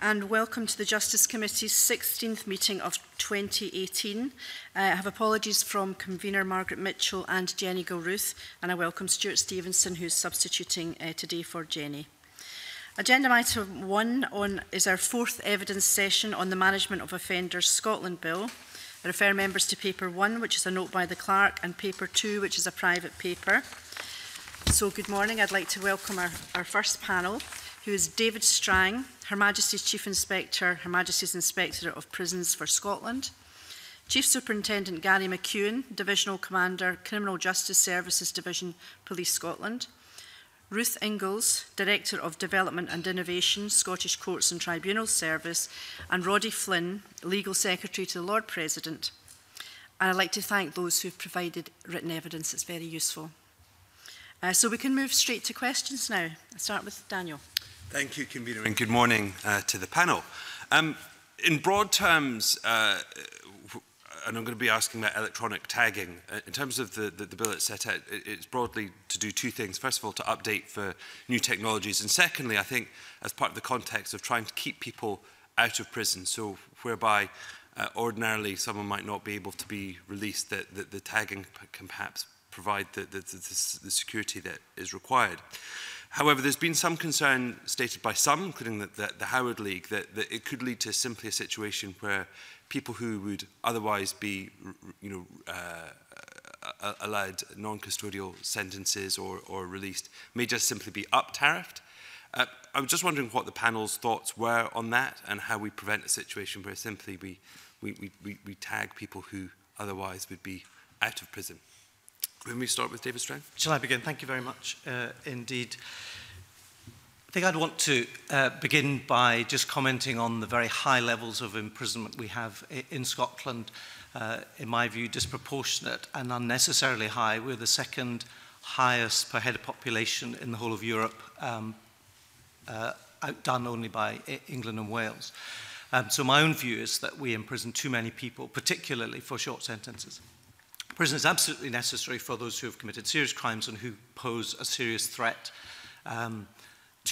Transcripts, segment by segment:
And welcome to the Justice Committee's 16th meeting of 2018. I have apologies from convener Margaret Mitchell and Jenny Gilruth, and I welcome Stuart Stevenson, who is substituting today for Jenny. Agenda item 1 is our fourth evidence session on the Management of Offenders (Scotland) Bill. I refer members to Paper 1, which is a note by the clerk, and Paper 2, which is a private paper. So good morning. I'd like to welcome our first panel, who is David Strang, Her Majesty's Chief Inspector, Her Majesty's Inspectorate of Prisons for Scotland; Chief Superintendent Garry McEwan, Divisional Commander, Criminal Justice Services Division, Police Scotland; Ruth Inglis, Director of Development and Innovation, Scottish Courts and Tribunals Service; and Roddy Flynn, Legal Secretary to the Lord President. And I'd like to thank those who have provided written evidence. It's very useful. So we can move straight to questions now. I'll start with Daniel. Thank you, Convener, and good morning to the panel. In broad terms, and I'm going to be asking about electronic tagging. In terms of the bill it's set out, it's broadly to do two things. First of all, to update for new technologies. And secondly, I think, as part of the context of trying to keep people out of prison, so whereby ordinarily someone might not be able to be released, that the tagging can perhaps provide the security that is required. However, there's been some concern stated by some, including the Howard League, that it could lead to simply a situation where people who would otherwise be, allowed non-custodial sentences or released may just simply be up-tariffed. I was just wondering what the panel's thoughts were on that and how we prevent a situation where simply we tag people who otherwise would be out of prison. Can we start with David Strang? Shall I begin? Thank you very much indeed. I think I'd want to begin by just commenting on the very high levels of imprisonment we have in Scotland. In my view, disproportionate and unnecessarily high. We're the second highest per head of population in the whole of Europe, outdone only by England and Wales. So my own view is that we imprison too many people, particularly for short sentences. Prison is absolutely necessary for those who have committed serious crimes and who pose a serious threat to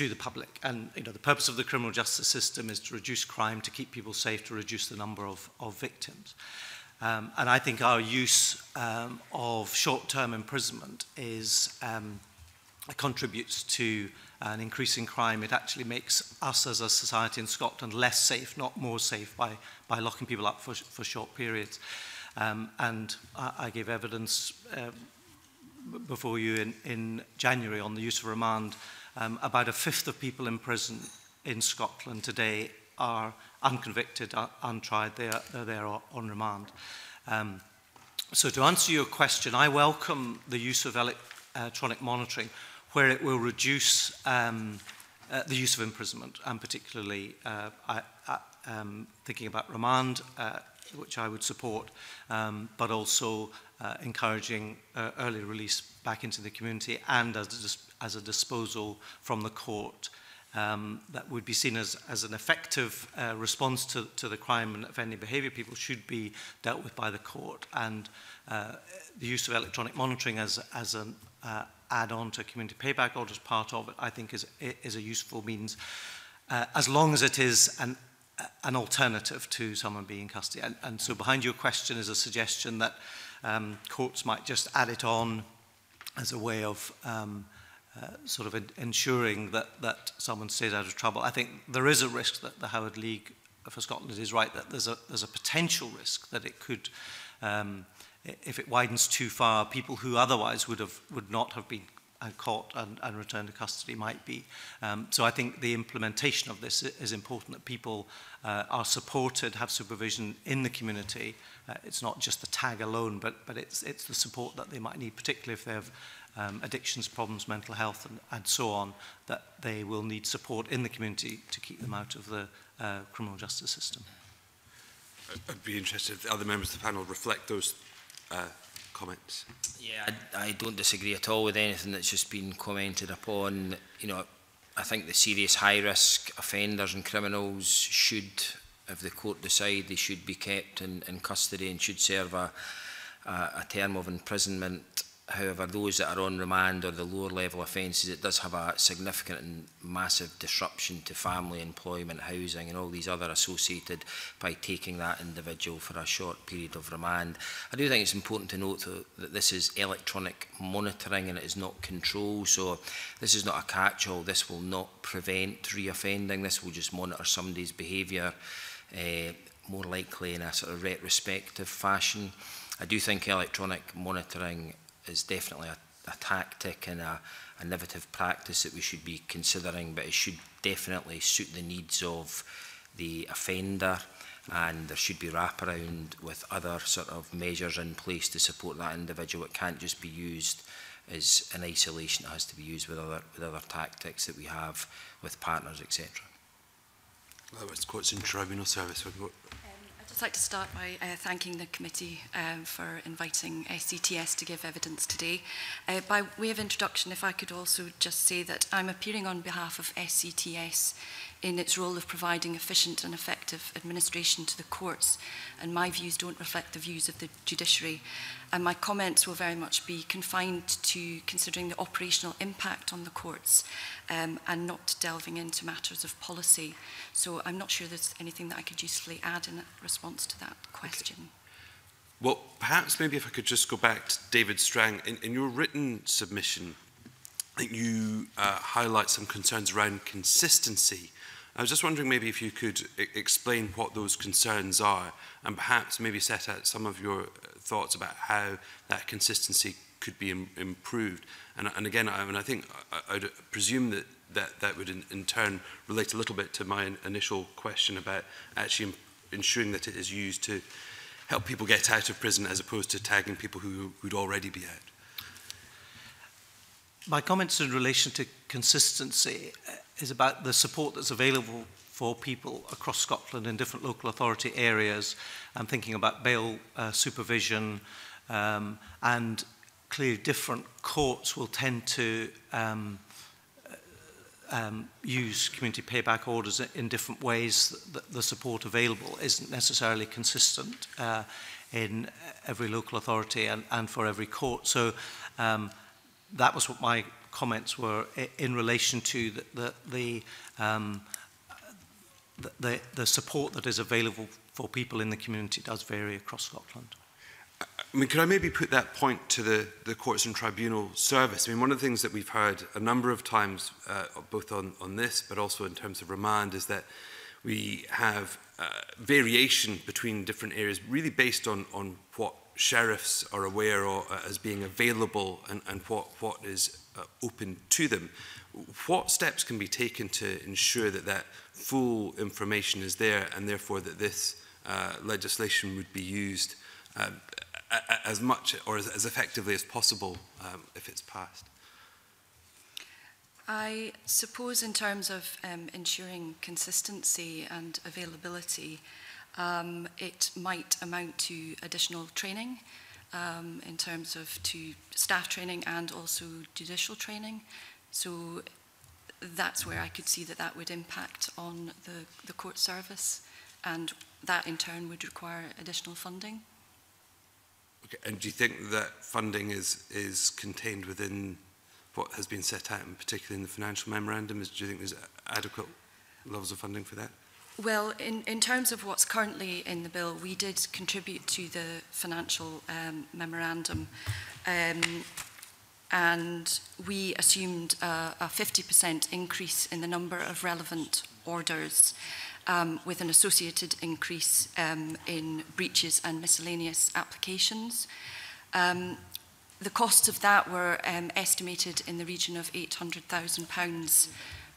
the public. And the purpose of the criminal justice system is to reduce crime, to keep people safe, to reduce the number of victims. And I think our use of short-term imprisonment is, contributes to an increase in crime. It actually makes us as a society in Scotland less safe, not more safe, by locking people up for short periods. And I gave evidence before you in January on the use of remand. About a fifth of people in prison in Scotland today are unconvicted, untried. They're there on remand. So to answer your question, I welcome the use of electronic monitoring where it will reduce the use of imprisonment, and particularly thinking about remand, which I would support, but also encouraging early release back into the community and as a disposal from the court that would be seen as an effective response to the crime and offending behaviour. People should be dealt with by the court, and the use of electronic monitoring as an add-on to community payback orders, part of it, I think is a useful means, as long as it is an alternative to someone being in custody. And so behind your question is a suggestion that courts might just add it on as a way of sort of ensuring that someone stays out of trouble. I think there is a risk that the Howard League for Scotland is right, that there's a potential risk that it could, if it widens too far, people who otherwise would not have been caught and returned to custody might be. So I think the implementation of this is important, that people are supported, have supervision in the community. It's not just the tag alone, but it's the support that they might need, particularly if they have addictions problems, mental health, and so on, that they will need support in the community to keep them out of the criminal justice system. I'd be interested if the other members of the panel reflect those comments. Yeah, I don't disagree at all with anything that's just been commented upon. I think the serious high-risk offenders and criminals should, if the court decide, they should be kept in custody and should serve a term of imprisonment However, those that are on remand or the lower level offences, it does have a significant and massive disruption to family, employment, housing and all these other associated by taking that individual for a short period of remand. I do think it's important to note that this is electronic monitoring and it is not control, so this is not a catch-all. This will not prevent re-offending. This will just monitor somebody's behaviour more likely in a sort of retrospective fashion. I do think electronic monitoring is definitely a tactic and a innovative practice that we should be considering, but it should definitely suit the needs of the offender, and there should be wraparound with other sort of measures in place to support that individual. It can't just be used as in isolation. It has to be used with other tactics that we have with partners, etc. That was Courts and Tribunal Service. I'd just like to start by thanking the committee for inviting SCTS to give evidence today. By way of introduction, if I could also just say that I'm appearing on behalf of SCTS in its role of providing efficient and effective administration to the courts, and my views don't reflect the views of the judiciary. And my comments will very much be confined to considering the operational impact on the courts and not delving into matters of policy. So I'm not sure there's anything that I could usefully add in response to that question. Okay. Well, perhaps maybe if I could just go back to David Strang. In your written submission, I think you highlight some concerns around consistency. I was just wondering maybe if you could explain what those concerns are and perhaps maybe set out some of your thoughts about how that consistency could be improved. And again, I think I'd presume that would in turn relate a little bit to my initial question about actually ensuring that it is used to help people get out of prison as opposed to tagging people who would already be out. My comments in relation to consistency is about the support that's available for people across Scotland in different local authority areas. I'm thinking about bail supervision, and clearly different courts will tend to use community payback orders in different ways. The support available isn't necessarily consistent in every local authority and for every court. So that was what my comments were in relation to the support that is available for people in the community does vary across Scotland. I mean, could I maybe put that point to the Courts and Tribunal Service? I mean, one of the things that we've heard a number of times, both on this, but also in terms of remand, is that we have variation between different areas, really based on what sheriffs are aware of as being available and what is open to them. What steps can be taken to ensure that full information is there and therefore that this legislation would be used as much or as effectively as possible if it's passed? I suppose in terms of ensuring consistency and availability, it might amount to additional training in terms of staff training and also judicial training. So that's where I could see that would impact on the court service, and that in turn would require additional funding. Okay. And do you think that funding is contained within what has been set out, and particularly in the financial memorandum? Do you think there's adequate levels of funding for that? Well, in terms of what's currently in the bill, we did contribute to the financial memorandum, and we assumed a 50% increase in the number of relevant orders, with an associated increase in breaches and miscellaneous applications. The costs of that were estimated in the region of £800,000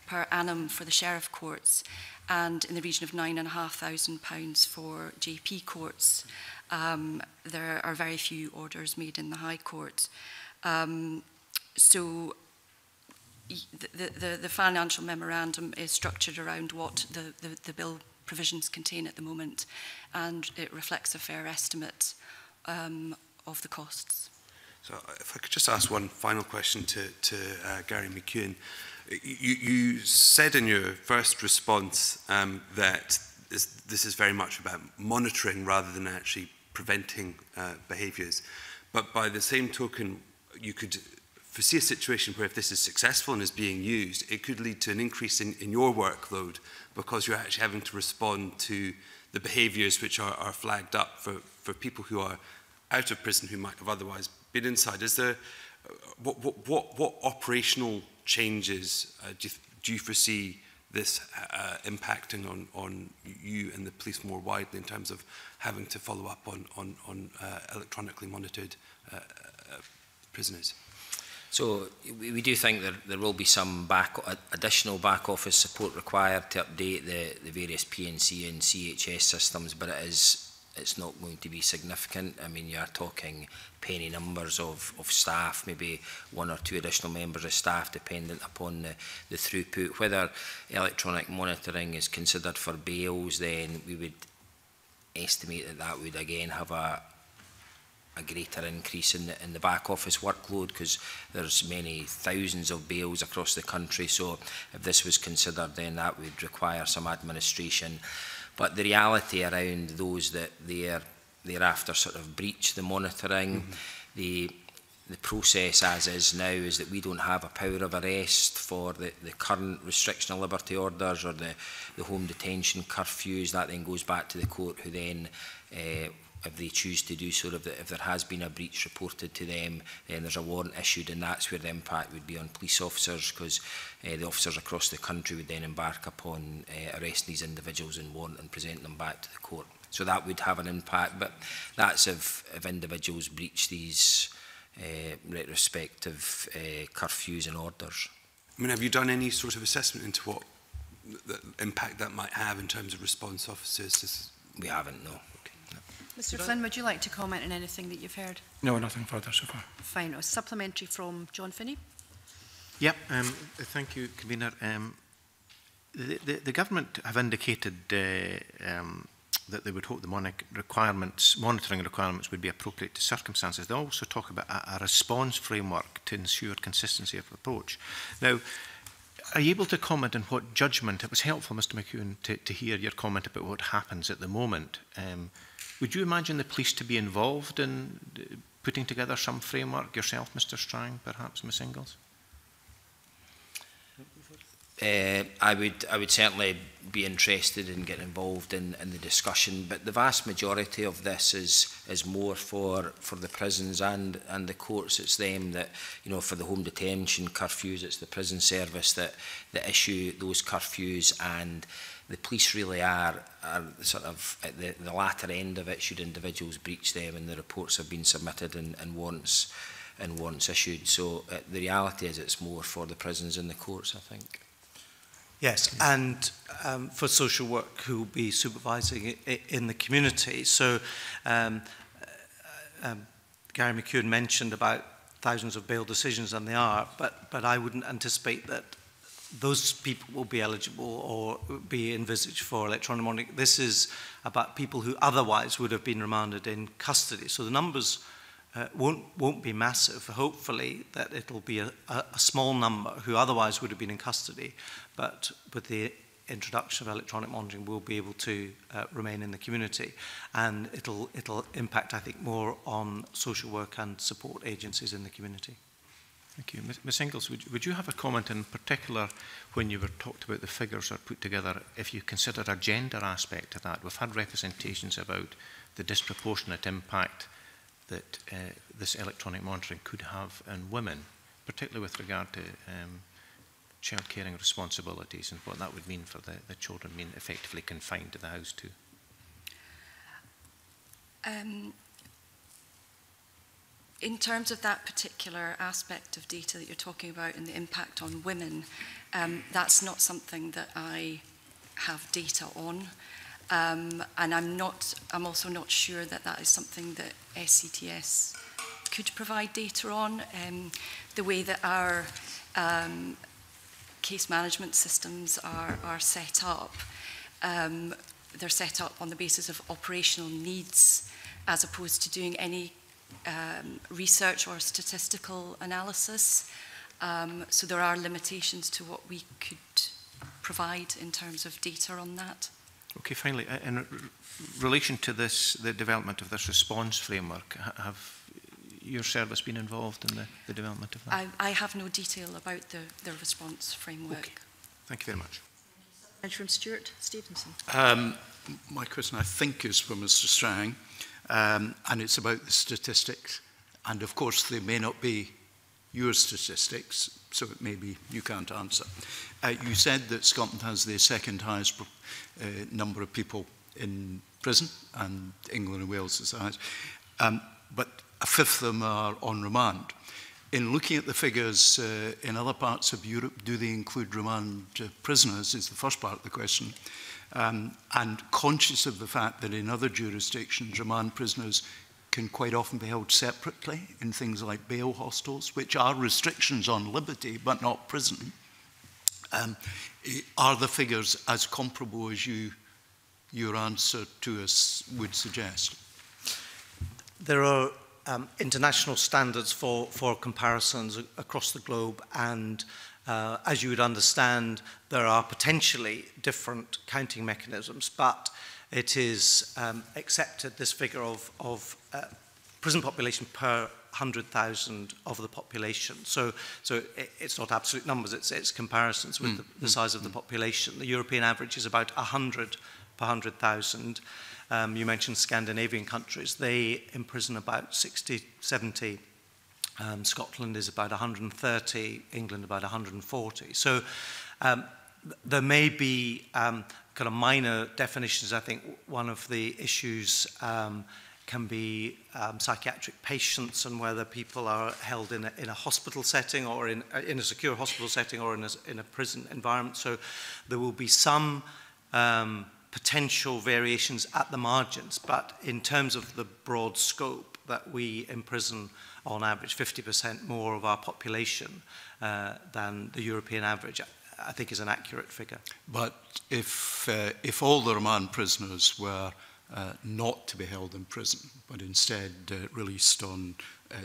per annum for the sheriff courts, and in the region of £9,500 for JP courts. There are very few orders made in the High Court. So the financial memorandum is structured around what the bill provisions contain at the moment, and it reflects a fair estimate of the costs. So if I could just ask one final question to Garry McEwan. You said in your first response that this is very much about monitoring rather than actually preventing behaviours. But by the same token, you could foresee a situation where if this is successful and is being used, it could lead to an increase in your workload, because you're actually having to respond to the behaviours which are flagged up for people who are out of prison who might have otherwise been inside. Is there, what operational changes do you foresee this impacting on you and the police more widely in terms of having to follow up on electronically monitored prisoners? So we do think there will be some additional back office support required to update the various PNC and CHS systems, but it's not going to be significant. I mean, you are talking penny numbers of staff, maybe one or two additional members of staff, dependent upon the throughput. Whether electronic monitoring is considered for bails, then we would estimate that would again have a greater increase in the back office workload, because there's many thousands of bails across the country. So if this was considered, then that would require some administration. But the reality around those that thereafter sort of breach the monitoring, mm-hmm. the process as is now is that we don't have a power of arrest for the current restriction of liberty orders or the home detention curfews. That then goes back to the court, who then if they choose to do so, if there has been a breach reported to them, then there's a warrant issued, and that's where the impact would be on police officers, because the officers across the country would then embark upon arresting these individuals and warrant and present them back to the court. So that would have an impact, but that's if individuals breach these retrospective curfews and orders. I mean, have you done any sort of assessment into what the impact that might have in terms of response officers? We haven't, no. Mr. Flynn, would you like to comment on anything that you've heard? No, nothing further so far. Fine. A supplementary from John Finnie. Yep. Thank you, Convener. The government have indicated that they would hope the monitoring requirements would be appropriate to circumstances. They also talk about a response framework to ensure consistency of approach. Now, are you able to comment on what judgment? It was helpful, Mr. MacEwan, to hear your comment about what happens at the moment. Would you imagine the police to be involved in putting together some framework yourself, Mr. Strang, perhaps Ms. Inglis? I would certainly be interested in getting involved in the discussion, but the vast majority of this is more for the prisons and the courts. It's them that, you know, for the home detention curfews, it's the prison service that issue those curfews, and the police really are sort of at the latter end of it should individuals breach them, and the reports have been submitted and warrants issued. So the reality is it's more for the prisons and the courts, I think. Yes, and for social work who will be supervising it in the community. So Garry McEwan mentioned about thousands of bail decisions, and they are, but I wouldn't anticipate that those people will be eligible or be envisaged for electronic monitoring. This is about people who otherwise would have been remanded in custody. So the numbers won't be massive. Hopefully that it'll be a small number who otherwise would have been in custody, but with the introduction of electronic monitoring will be able to remain in the community. And it'll impact, I think, more on social work and support agencies in the community. Thank you. Ms. Inglis, would you have a comment in particular when you were talked about the figures are put together, if you considered a gender aspect to that? We've had representations about the disproportionate impact that this electronic monitoring could have on women, particularly with regard to child caring responsibilities and what that would mean for the children being effectively confined to the house too. In terms of that particular aspect of data that you're talking about and the impact on women, that's not something that I have data on. And I'm also not sure that is something that SCTS could provide data on. The way that our case management systems are set up, they're set up on the basis of operational needs as opposed to doing any research or statistical analysis, so there are limitations to what we could provide in terms of data on that. Okay, finally, in relation to this, the development of this response framework, have your service been involved in the development of that? I have no detail about the response framework. Okay. Thank you very much. From Stuart Stevenson. My question, I think, is for Mr. Strang, and it's about the statistics. And of course, they may not be your statistics, so it may be you can't answer. You said that Scotland has the second highest number of people in prison, and England and Wales is the highest. But a fifth of them are on remand. In looking at the figures in other parts of Europe, do they include remand prisoners, is the first part of the question. And conscious of the fact that in other jurisdictions, remand prisoners can quite often be held separately in things like bail hostels, which are restrictions on liberty, but not prison. Are the figures as comparable as your answer to us would suggest? There are international standards for comparisons across the globe, and as you would understand, there are potentially different counting mechanisms, but it is accepted, this figure of prison population per 100,000 of the population. So it's not absolute numbers, it's comparisons with the size of the population. The European average is about 100 per 100,000. You mentioned Scandinavian countries. They imprison about 60, 70. Scotland is about 130. England about 140. So there may be kind of minor definitions. I think one of the issues can be psychiatric patients and whether people are held in a hospital setting or in a secure hospital setting or in a prison environment. So there will be some potential variations at the margins, but in terms of the broad scope that we imprison on average 50% more of our population than the European average, I think is an accurate figure. But if all the remand prisoners were not to be held in prison, but instead released on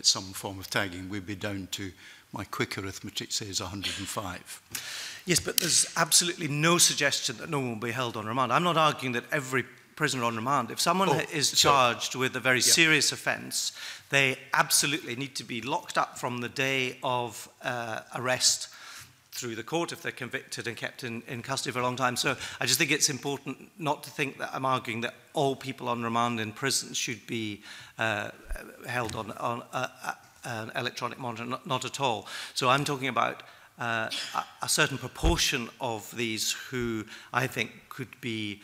some form of tagging, we'd be down to, my quick arithmetic says, 105. Yes, but there's absolutely no suggestion that no one will be held on remand. I'm not arguing that every prisoner on remand, if someone is charged with a very serious offence, they absolutely need to be locked up from the day of arrest through the court if they're convicted and kept in custody for a long time. So I just think it's important not to think that I'm arguing that all people on remand in prison should be held on electronic monitoring, not at all. So I'm talking about a certain proportion of these who I think could be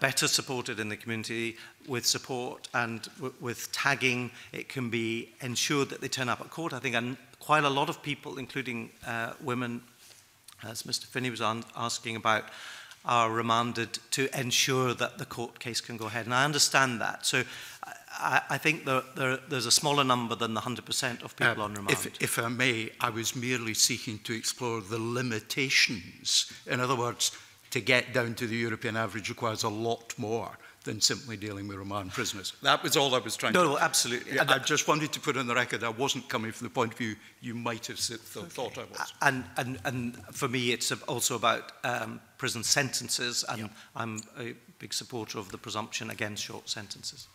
better supported in the community with support and with tagging. It can be ensured that they turn up at court. I think quite a lot of people, including women, as Mr. Finnie was asking about, are remanded to ensure that the court case can go ahead. And I understand that. So I think there's a smaller number than the 100% of people on remand. If I may, I was merely seeking to explore the limitations. In other words, to get down to the European average requires a lot more than simply dealing with remand prisoners. That was all I was trying to do. No, absolutely. Yeah, I just wanted to put on the record I wasn't coming from the point of view you might have thought I was. And for me, it's also about prison sentences, and I'm a big supporter of the presumption against short sentences.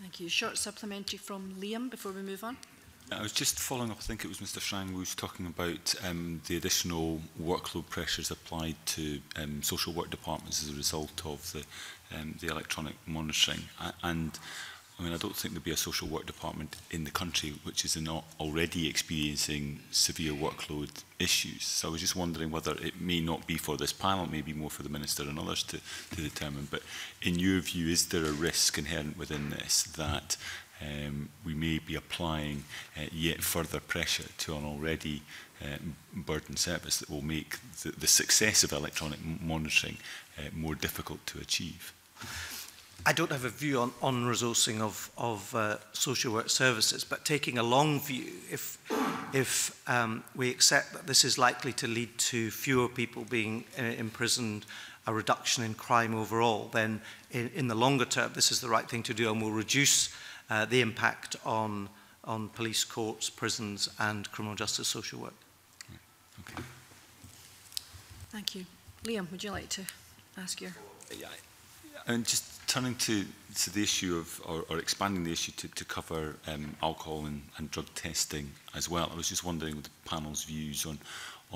Thank you. Short supplementary from Liam before we move on. I was just following up, I think it was Mr. Strang who was talking about the additional workload pressures applied to social work departments as a result of the electronic monitoring. And I mean, I don't think there'd be a social work department in the country which is not already experiencing severe workload issues. So I was just wondering whether it may not be for this panel, it may be more for the Minister and others to determine. But in your view, is there a risk inherent within this that we may be applying yet further pressure to an already burdened service that will make the success of electronic monitoring more difficult to achieve? I don't have a view on resourcing of social work services, but taking a long view, if we accept that this is likely to lead to fewer people being imprisoned, a reduction in crime overall, then in the longer term, this is the right thing to do and will reduce the impact on police, courts, prisons, and criminal justice social work. Okay. Thank you. Liam, would you like to ask your... And just Turning to the issue of, or expanding the issue to cover alcohol and drug testing as well, I was just wondering what the panel's views on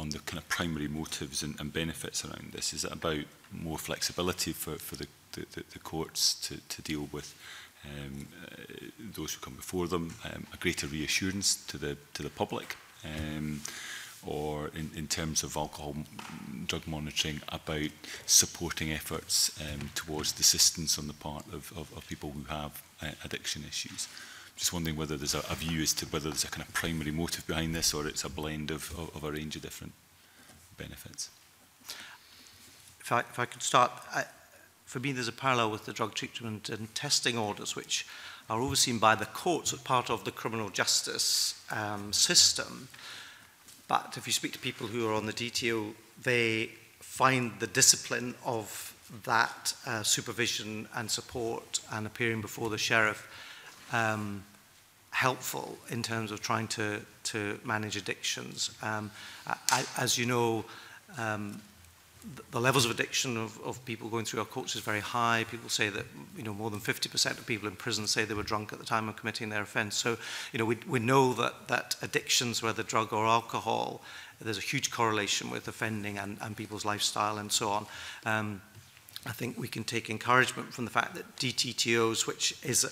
the kind of primary motives and benefits around this. Is it about more flexibility for the courts to deal with those who come before them, a greater reassurance to the public, or in terms of alcohol drug monitoring, about supporting efforts towards desistance on the part of people who have addiction issues? Just wondering whether there's a view as to whether there's a kind of primary motive behind this, or it's a blend of a range of different benefits. If I could start, for me there's a parallel with the drug treatment and testing orders, which are overseen by the courts as part of the criminal justice system. But if you speak to people who are on the DTO, they find the discipline of that supervision and support and appearing before the sheriff helpful in terms of trying to manage addictions. As you know, the levels of addiction of people going through our courts is very high. People say that, you know, more than 50% of people in prison say they were drunk at the time of committing their offence. So, you know, we know that addictions, whether drug or alcohol, there's a huge correlation with offending and people's lifestyle and so on. I think we can take encouragement from the fact that DTTOs, which is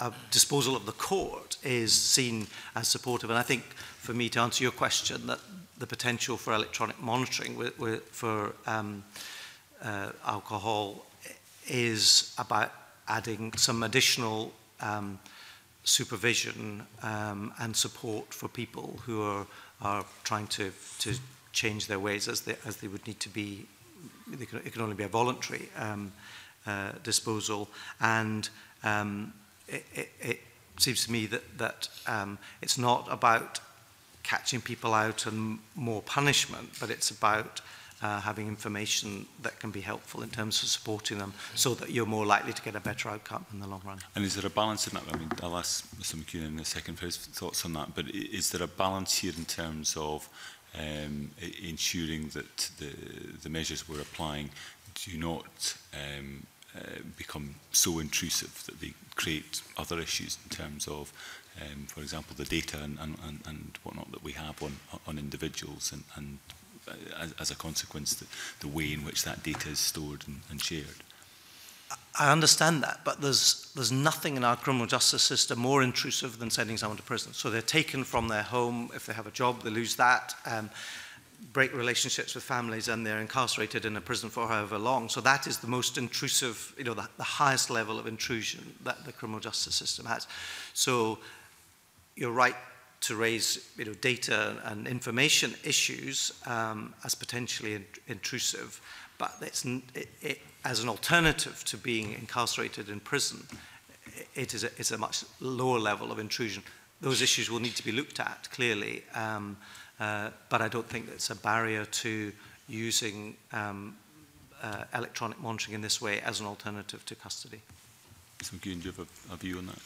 a disposal of the court, is seen as supportive. And I think, for me, to answer your question, that the potential for electronic monitoring for alcohol is about adding some additional supervision and support for people who are trying to change their ways, as they would need to be. It can only be a voluntary disposal, and it seems to me that it's not about catching people out and more punishment, but it's about having information that can be helpful in terms of supporting them so that you're more likely to get a better outcome in the long run. And is there a balance in that? I mean, I'll ask Mr MacEwan in a second for his thoughts on that, but is there a balance here in terms of ensuring that the measures we're applying do not become so intrusive that they create other issues in terms of, for example, the data and whatnot that we have on individuals, and as a consequence, the way in which that data is stored and shared? I understand that, but there's nothing in our criminal justice system more intrusive than sending someone to prison. So they're taken from their home. If they have a job, they lose that. Break relationships with families, and they're incarcerated in a prison for however long. So that is the most intrusive, you know, the highest level of intrusion that the criminal justice system has. So you're right to raise, you know, data and information issues as potentially intrusive, but it, as an alternative to being incarcerated in prison, it's a much lower level of intrusion. Those issues will need to be looked at, clearly, but I don't think it's a barrier to using electronic monitoring in this way as an alternative to custody. So, MacEwan, do you have a view on that?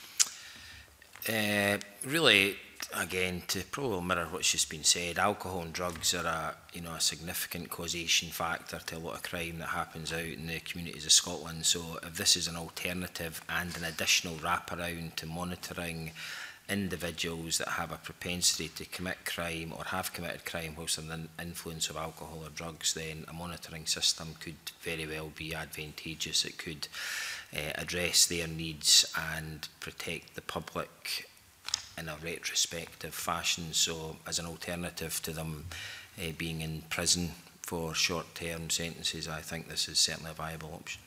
Really, again, to probably mirror what's just been said, alcohol and drugs are a significant causation factor to a lot of crime that happens out in the communities of Scotland. So, if this is an alternative and an additional wraparound to monitoring individuals that have a propensity to commit crime or have committed crime whilst under the influence of alcohol or drugs, then a monitoring system could very well be advantageous. It could address their needs and protect the public in a retrospective fashion. So as an alternative to them being in prison for short-term sentences, I think this is certainly a viable option.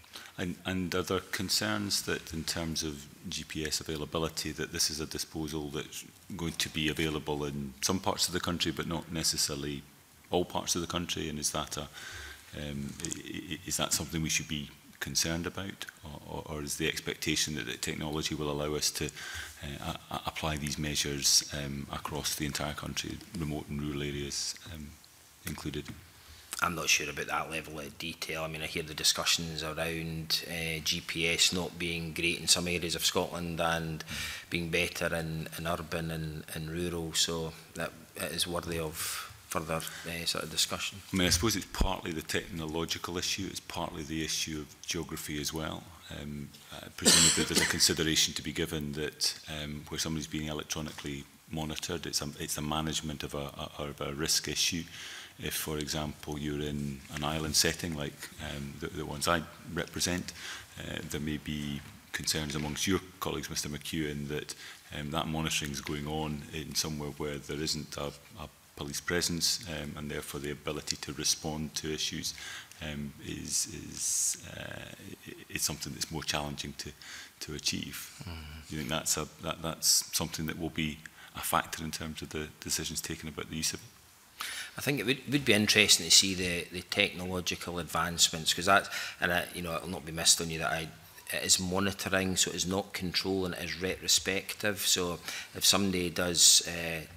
And are there concerns that, in terms of GPS availability, that this is a disposal that's going to be available in some parts of the country but not necessarily all parts of the country? And is that something we should be concerned about, or is the expectation that the technology will allow us to apply these measures across the entire country, remote and rural areas included? I'm not sure about that level of detail. I mean, I hear the discussions around GPS not being great in some areas of Scotland and being better in urban and rural, so that is worthy of further sort of discussion? I mean, I suppose it's partly the technological issue, it's partly the issue of geography as well. Presumably there's a consideration to be given that where somebody's being electronically monitored, it's the management of a risk issue. If, for example, you're in an island setting like the ones I represent, there may be concerns amongst your colleagues, Mr. McEwan, that that monitoring is going on in somewhere where there isn't a police presence, and therefore the ability to respond to issues is something that's more challenging to achieve. Mm. You think that's something that will be a factor in terms of the decisions taken about the use of it? I think it would be interesting to see the technological advancements, because that, and you know, it'll not be missed on you that it is monitoring, so it is not control and it is retrospective. So if somebody does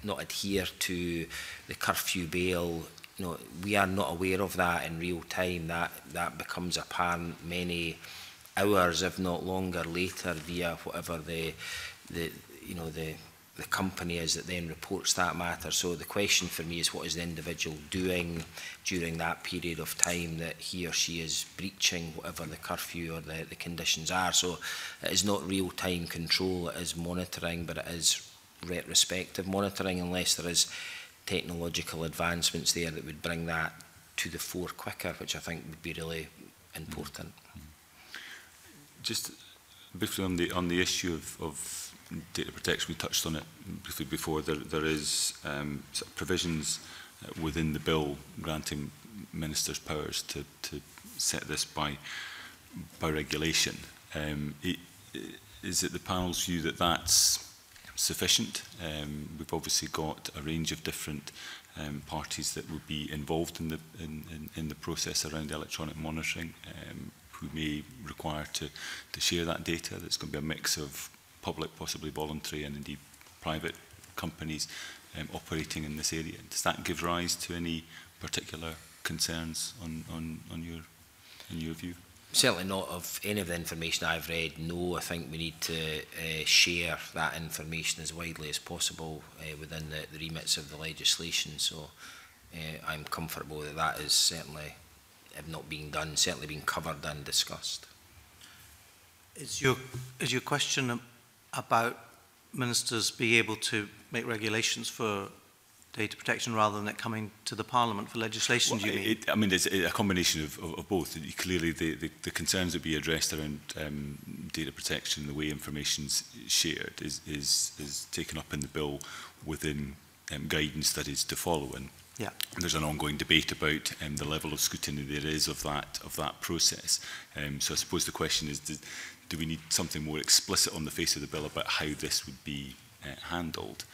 not adhere to the curfew bail, you know, we are not aware of that in real time. That becomes apparent many hours, if not longer, later via whatever the company is that then reports that matter. So the question for me is, what is the individual doing during that period of time that he or she is breaching whatever the curfew or the conditions are? So it is not real-time control, it is monitoring, but it is retrospective monitoring, unless there is technological advancements there that would bring that to the fore quicker, which I think would be really important. Just briefly on the issue of data protection, we touched on it briefly before. There is sort of provisions within the bill granting ministers powers to set this by regulation. Is it the panel's view that that's sufficient? We've obviously got a range of different parties that would be involved in the process around electronic monitoring, who may require to share that data. That's going to be a mix of public, possibly voluntary, and indeed private companies operating in this area. Does that give rise to any particular concerns in your view? Certainly not of any of the information I've read. No, I think we need to share that information as widely as possible within the remits of the legislation. So I'm comfortable that that is certainly, if not being done, certainly being covered and discussed. Is your question about ministers being able to make regulations for data protection rather than it coming to the Parliament for legislation, well, do you mean? I mean, it's a combination of both. Clearly, the concerns that be addressed around data protection, the way information's shared, is taken up in the bill within guidance that is to follow. And yeah, there's an ongoing debate about the level of scrutiny there is of that process. So I suppose the question is, do we need something more explicit on the face of the bill about how this would be handled,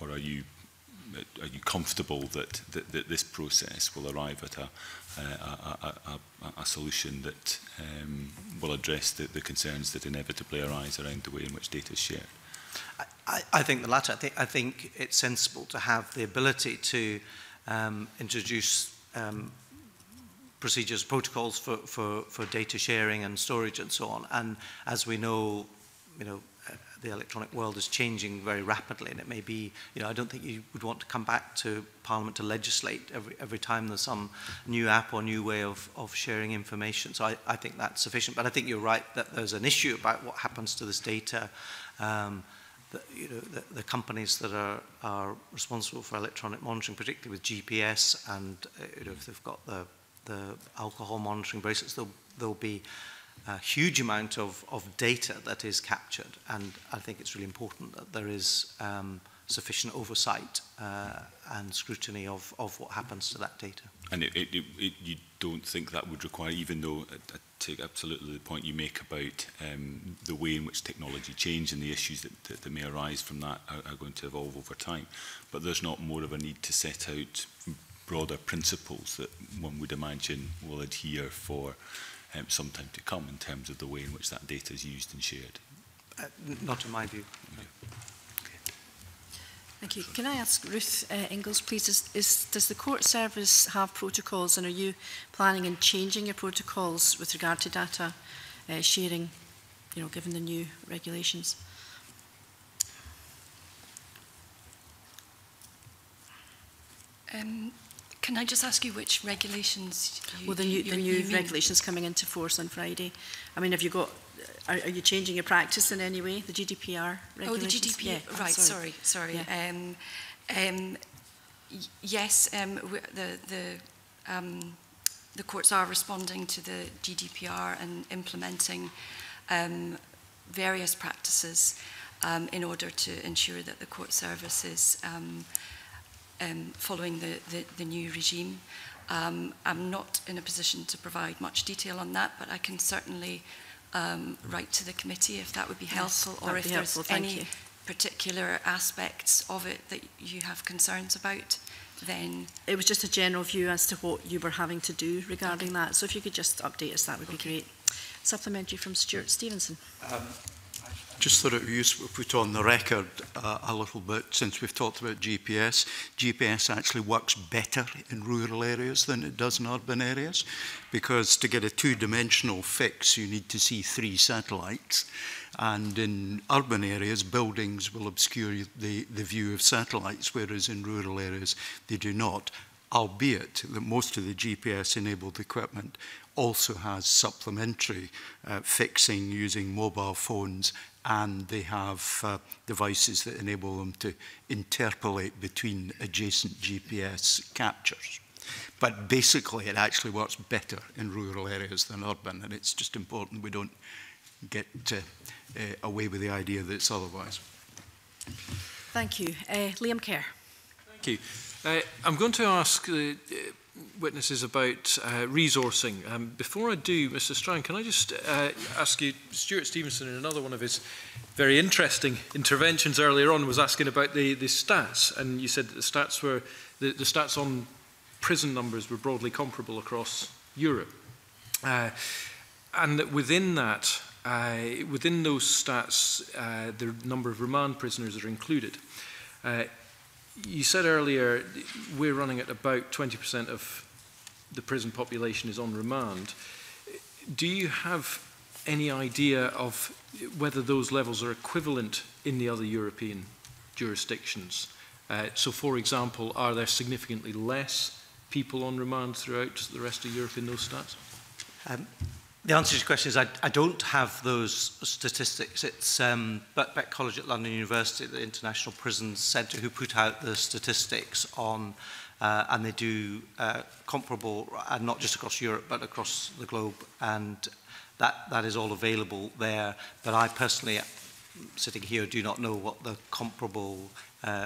or are you comfortable that this process will arrive at a solution that will address the concerns that inevitably arise around the way in which data is shared? I think the latter. I think it's sensible to have the ability to introduce procedures, protocols for data sharing and storage and so on. And as we know, the electronic world is changing very rapidly, and it may be, I don't think you would want to come back to Parliament to legislate every time there's some new app or new way of sharing information. So I think that's sufficient. But I think you're right that there's an issue about what happens to this data. The companies that are responsible for electronic monitoring, particularly with GPS, and if they've got the alcohol monitoring bracelets, there'll be a huge amount of data that is captured, and I think it's really important that there is sufficient oversight and scrutiny of what happens to that data. And you don't think that would require, even though I take absolutely the point you make about the way in which technology change and the issues that may arise from that are going to evolve over time, but there's not more of a need to set out broader principles that one would imagine will adhere for some time to come in terms of the way in which that data is used and shared? Not in my view. No. Okay. Thank you. Can I ask Ruth Inglis, please, does the court service have protocols, and are you planning on changing your protocols with regard to data sharing, given the new regulations? Can I just ask you which regulations? The new regulations coming into force on Friday. I mean, have you got? Are you changing your practice in any way? The GDPR regulations. Oh, the GDPR. Yeah. Right. Oh, sorry. Yeah. Yes, the courts are responding to the GDPR and implementing various practices in order to ensure that the court service is following the new regime. I'm not in a position to provide much detail on that, but I can certainly write to the committee if that would be helpful, yes, or if there's any particular aspects of it that you have concerns about. Then it was just a general view as to what you were having to do regarding that. So if you could just update us, that would be great. Supplementary from Stuart Stevenson. I just thought it would be useful to put on the record a little bit, since we've talked about GPS. GPS actually works better in rural areas than it does in urban areas, because to get a two-dimensional fix, you need to see three satellites. And in urban areas, buildings will obscure the view of satellites, whereas in rural areas, they do not. Albeit that most of the GPS-enabled equipment also has supplementary fixing using mobile phones, and they have devices that enable them to interpolate between adjacent GPS captures. But basically, it actually works better in rural areas than urban, and it's just important we don't get away with the idea that it's otherwise. Thank you. Liam Kerr. Thank you. I'm going to ask the witnesses about resourcing. Before I do, Mr. Strang, can I just ask you, Stuart Stevenson, in another one of his very interesting interventions earlier on, was asking about the stats, and you said that the stats were the stats on prison numbers were broadly comparable across Europe, and that within that, within those stats, the number of remand prisoners are included. You said earlier we're running at about 20% of the prison population is on remand. Do you have any idea of whether those levels are equivalent in the other European jurisdictions? So, for example, are there significantly less people on remand throughout the rest of Europe in those stats? The answer to your question is I don't have those statistics. It's Birkbeck College at London University, the International Prison Centre, who put out the statistics on, and they do comparable, and not just across Europe, but across the globe, and that is all available there. But I personally, sitting here, do not know what the comparable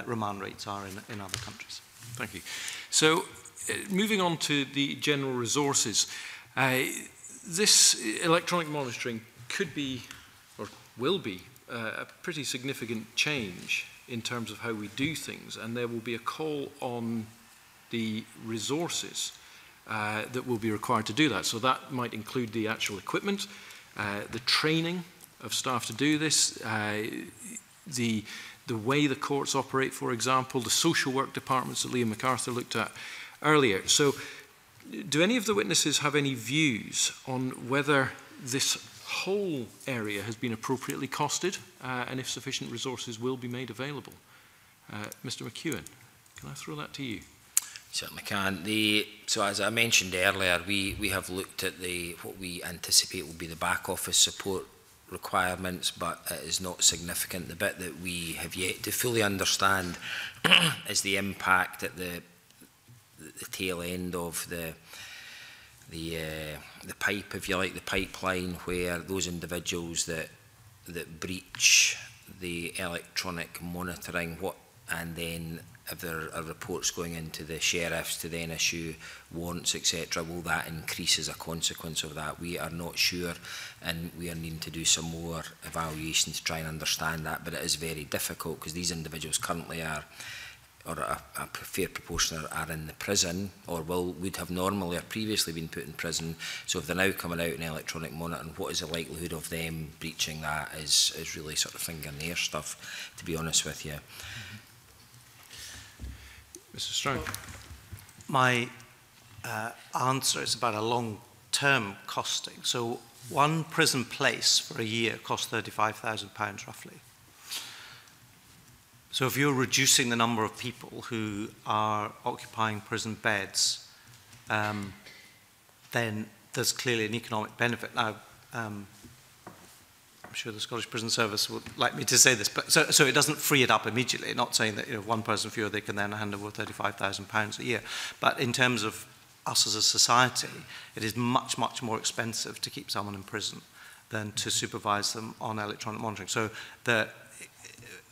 remand rates are in other countries. Thank you. So, moving on to the general resources. This electronic monitoring could be, or will be, a pretty significant change in terms of how we do things, and there will be a call on the resources that will be required to do that. So that might include the actual equipment, the training of staff to do this, the way the courts operate, for example, the social work departments that Liam MacArthur looked at earlier. So, do any of the witnesses have any views on whether this whole area has been appropriately costed and if sufficient resources will be made available? Mr. McEwan, can I throw that to you? Certainly can. So as I mentioned earlier, we have looked at what we anticipate will be the back office support requirements, but it is not significant. The bit that we have yet to fully understand is the impact at the tail end of the pipe, if you like, the pipeline, where those individuals that breach the electronic monitoring, and then if there are reports going into the sheriffs to then issue warrants, etc., will that increase as a consequence of that? We are not sure, and we are needing to do some more evaluation to try and understand that. But it is very difficult because these individuals currently are, or a fair proportion are in the prison, or would have normally or previously been put in prison. So if they're now coming out in electronic monitoring, what is the likelihood of them breaching that is really sort of finger in the air stuff, to be honest with you. Mm-hmm. Mr. Strang. My answer is about a long-term costing. So one prison place for a year costs £35,000 roughly. So if you're reducing the number of people who are occupying prison beds, then there's clearly an economic benefit. Now, I'm sure the Scottish Prison Service would like me to say this, but so it doesn't free it up immediately, not saying that, you know, one person fewer, they can then hand over £35,000 a year. But in terms of us as a society, it is much, much more expensive to keep someone in prison than to supervise them on electronic monitoring. So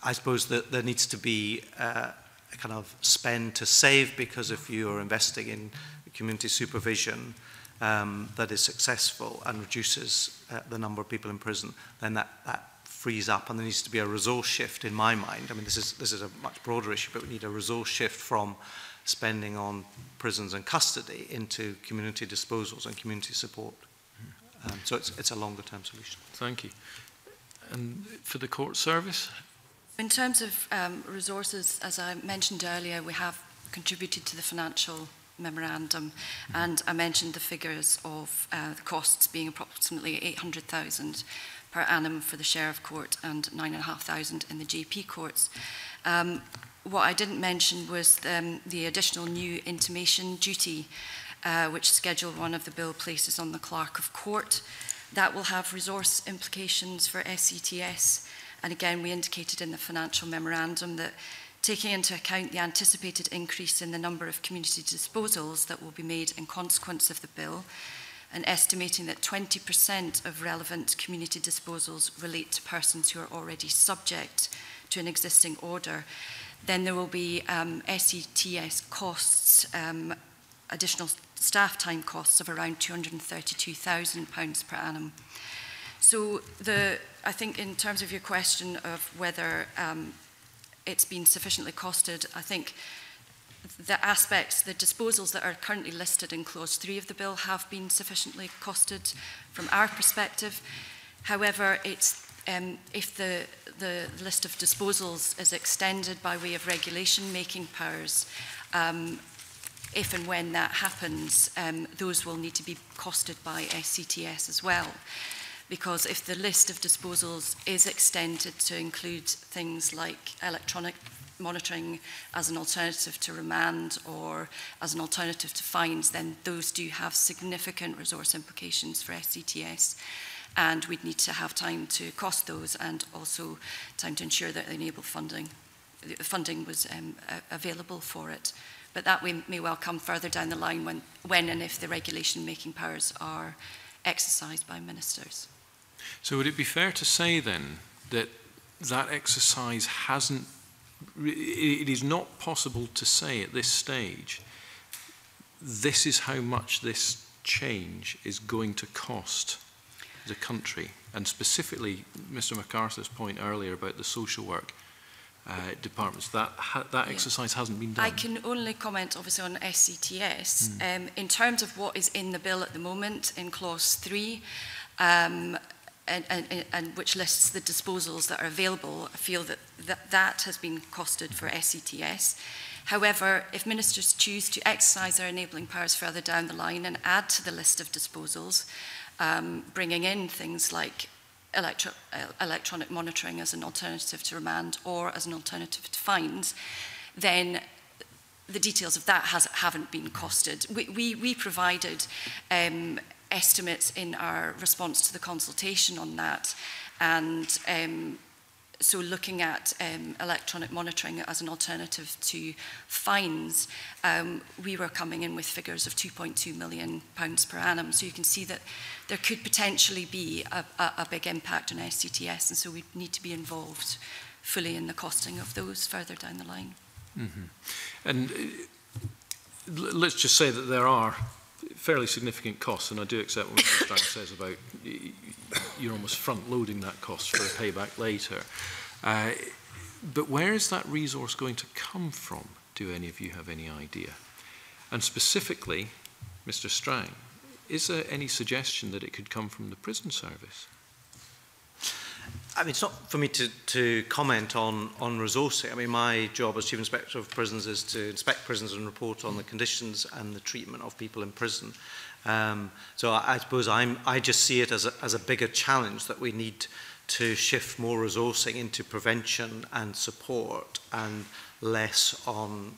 I suppose that there needs to be a kind of spend to save, because if you're investing in community supervision that is successful and reduces the number of people in prison, then that frees up, and there needs to be a resource shift in my mind. I mean, this is a much broader issue, but we need a resource shift from spending on prisons and custody into community disposals and community support. So it's a longer term solution. Thank you. And for the court service? In terms of resources, as I mentioned earlier, we have contributed to the financial memorandum, and I mentioned the figures of the costs being approximately £800,000 per annum for the Sheriff Court and £9,500 in the GP courts. What I didn't mention was the additional new intimation duty, which Schedule 1 of the bill places on the Clerk of Court. That will have resource implications for SCTS. And again, we indicated in the financial memorandum that taking into account the anticipated increase in the number of community disposals that will be made in consequence of the bill, and estimating that 20% of relevant community disposals relate to persons who are already subject to an existing order, then there will be SCTS costs, additional staff time costs of around £232,000 per annum. So I think in terms of your question of whether it's been sufficiently costed, I think the aspects, the disposals that are currently listed in Clause 3 of the bill have been sufficiently costed from our perspective. However, it's, if the list of disposals is extended by way of regulation-making powers, if and when that happens, those will need to be costed by SCTS as well. Because if the list of disposals is extended to include things like electronic monitoring as an alternative to remand or as an alternative to fines, then those do have significant resource implications for SCTS. And we'd need to have time to cost those and also time to ensure that enable funding. The funding was available for it. But that may well come further down the line when and if the regulation-making powers are exercised by ministers. So would it be fair to say then that that exercise hasn't, it is not possible to say at this stage, this is how much this change is going to cost the country? And specifically, Mr. MacArthur's point earlier about the social work departments, that exercise hasn't been done. I can only comment obviously on SCTS. In terms of what is in the bill at the moment in Clause 3, and which lists the disposals that are available, I feel that has been costed for SCTS. However, if ministers choose to exercise their enabling powers further down the line and add to the list of disposals, bringing in things like electronic monitoring as an alternative to remand or as an alternative to fines, then the details of that haven't been costed. We provided estimates in our response to the consultation on that, and so looking at electronic monitoring as an alternative to fines, we were coming in with figures of £2.2 million per annum. So you can see that there could potentially be a big impact on SCTS, and so we need to be involved fully in the costing of those further down the line. And let's just say that there are fairly significant costs, and I do accept what Mr. Strang says about you're almost front-loading that cost for a payback later. But where is that resource going to come from? Do any of you have any idea? And specifically, Mr. Strang, is there any suggestion that it could come from the prison service? I mean, it's not for me to comment on resourcing. I mean, my job as Chief Inspector of Prisons is to inspect prisons and report on the conditions and the treatment of people in prison. So I suppose I just see it as a bigger challenge that we need to shift more resourcing into prevention and support and less on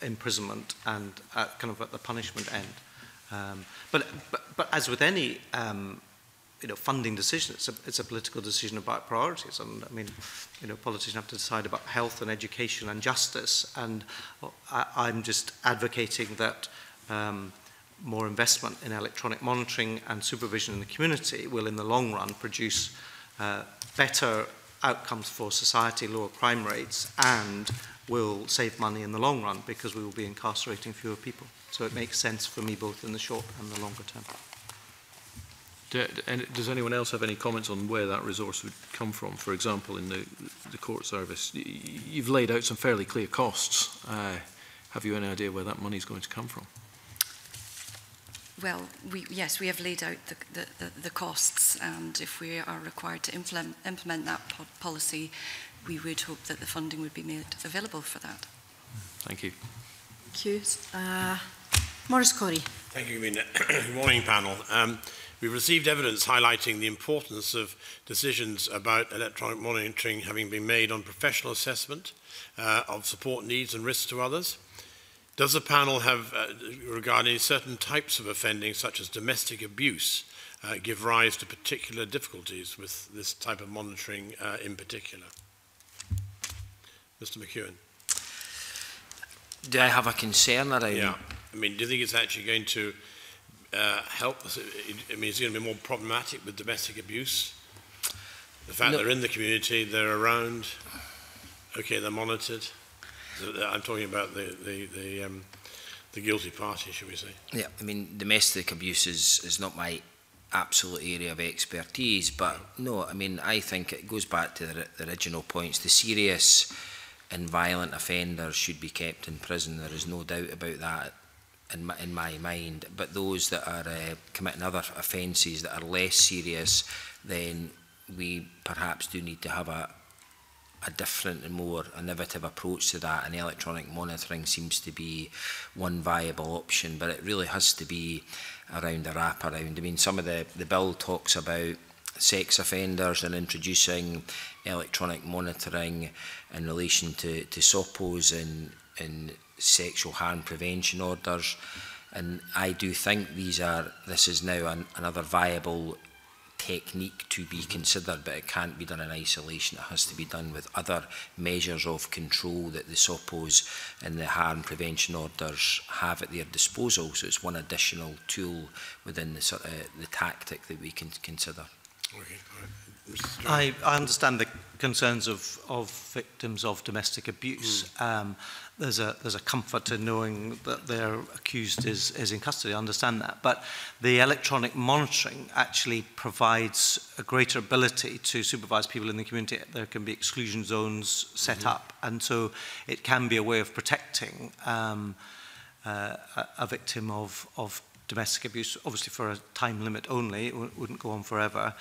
imprisonment and kind of at the punishment end. But as with any funding decision, it's a political decision about priorities. And I mean, politicians have to decide about health and education and justice. And I'm just advocating that more investment in electronic monitoring and supervision in the community will, in the long run, produce better outcomes for society, lower crime rates, and will save money in the long run because we will be incarcerating fewer people. So it makes sense for me both in the short and the longer term. Does anyone else have any comments on where that resource would come from? For example, in the court service, you've laid out some fairly clear costs. Have you any idea where that money is going to come from? Well, yes, we have laid out the costs, and if we are required to implement that policy, we would hope that the funding would be made available for that. Thank you. Thank you. Maurice Corrie. Thank you, Mina. Good morning, panel. We've received evidence highlighting the importance of decisions about electronic monitoring having been made on professional assessment of support needs and risks to others. Does the panel have, regarding certain types of offending, such as domestic abuse, give rise to particular difficulties with this type of monitoring in particular? Mr. McEwan. Do I have a concern around? Yeah. I mean, do you think it's actually going to help us? I mean, it's going to be more problematic with domestic abuse? The fact they're in the community, they're around, okay, they're monitored. I'm talking about the guilty party, should we say? Yeah, I mean, domestic abuse is not my absolute area of expertise, but no, I mean, I think it goes back to the original points. The serious and violent offenders should be kept in prison. There is no doubt about that in my mind. But those that are committing other offences that are less serious, then we perhaps do need to have a different and more innovative approach to that, and electronic monitoring seems to be one viable option, but it really has to be around a wraparound. I mean, some of the bill talks about sex offenders and introducing electronic monitoring in relation to SOPOs and sexual harm prevention orders, and I do think this is now another viable technique to be considered, but it can't be done in isolation. It has to be done with other measures of control that the SOPOs and the harm prevention orders have at their disposal. So it's one additional tool within the tactic that we can consider. Okay. I understand the concerns of victims of domestic abuse. There's a comfort in knowing that their accused is in custody. I understand that, but the electronic monitoring actually provides a greater ability to supervise people in the community. There can be exclusion zones set up, and so it can be a way of protecting a victim of domestic abuse, obviously for a time limit only. It wouldn't go on forever,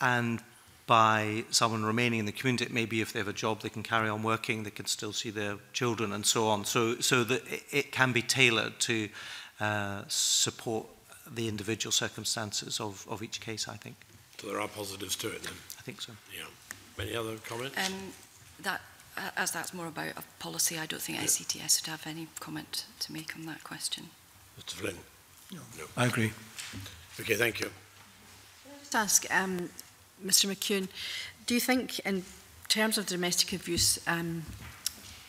and by someone remaining in the community. It may be if they have a job, they can carry on working, they can still see their children and so on. So that it can be tailored to support the individual circumstances of each case, I think. So there are positives to it then? I think so. Yeah. Any other comments? As that's more about a policy, I don't think SCTS would have any comment to make on that question. Mr. Flynn? No. I agree. Okay, thank you. Can I just ask, Mr. McEwan, do you think, in terms of domestic abuse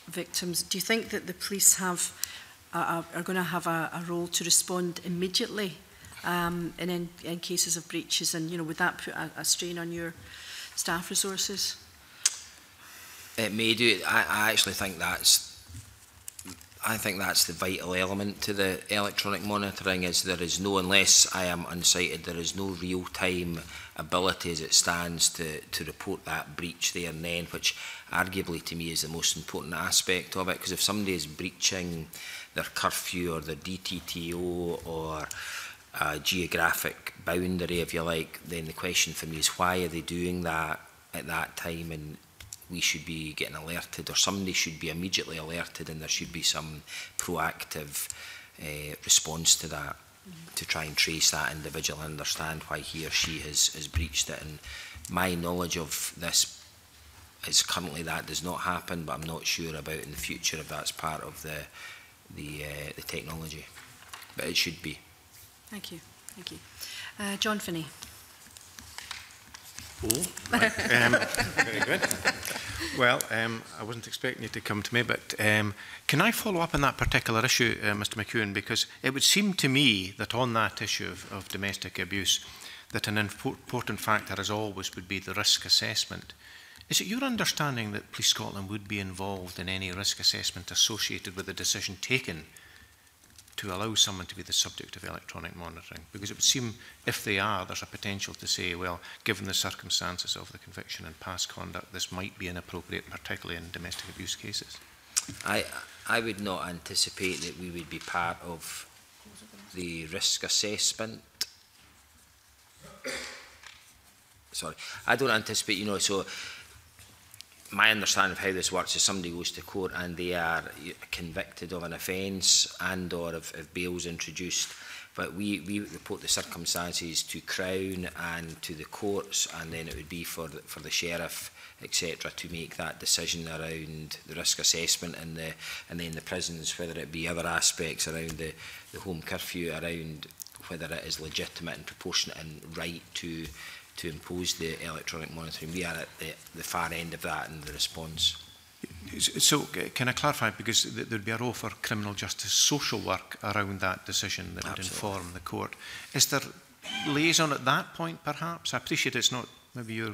victims, do you think that the police are going to have a role to respond immediately in cases of breaches? And would that put a strain on your staff resources? It may do. I actually think that's the vital element to the electronic monitoring. Is there is no, unless I am unsighted, there is no real-time ability as it stands to report that breach there and then, which arguably to me is the most important aspect of it, because if somebody is breaching their curfew or their DTTO or a geographic boundary, if you like, then the question for me is why are they doing that at that time, and we should be getting alerted, or somebody should be immediately alerted, and there should be some proactive response to that. to try and trace that individual and understand why he or she has breached it. And my knowledge of this is currently that does not happen, but I'm not sure about in the future if that's part of the technology. But it should be. Thank you. Thank you. John Finnie. Oh, right. Very good. Well, I wasn't expecting you to come to me, but can I follow up on that particular issue, Mr McEwan? Because it would seem to me that on that issue of domestic abuse, that an important factor, as always, would be the risk assessment. Is it your understanding that Police Scotland would be involved in any risk assessment associated with the decision taken to allow someone to be the subject of electronic monitoring? Because it would seem, if they are, there's a potential to say, well, given the circumstances of the conviction and past conduct, this might be inappropriate, particularly in domestic abuse cases. I would not anticipate that we would be part of the risk assessment. Sorry, I don't anticipate, you know, so my understanding of how this works is somebody goes to court and they are convicted of an offence and or if bail's introduced. But we report the circumstances to Crown and to the courts, and then it would be for the sheriff, etc., to make that decision around the risk assessment and then the prisons, whether it be other aspects around the home curfew, around whether it is legitimate and proportionate and right to impose the electronic monitoring. We are at the far end of that in the response. So can I clarify, because there would be a role for criminal justice social work around that decision that would inform the court. Is there liaison at that point, perhaps? I appreciate it's not maybe your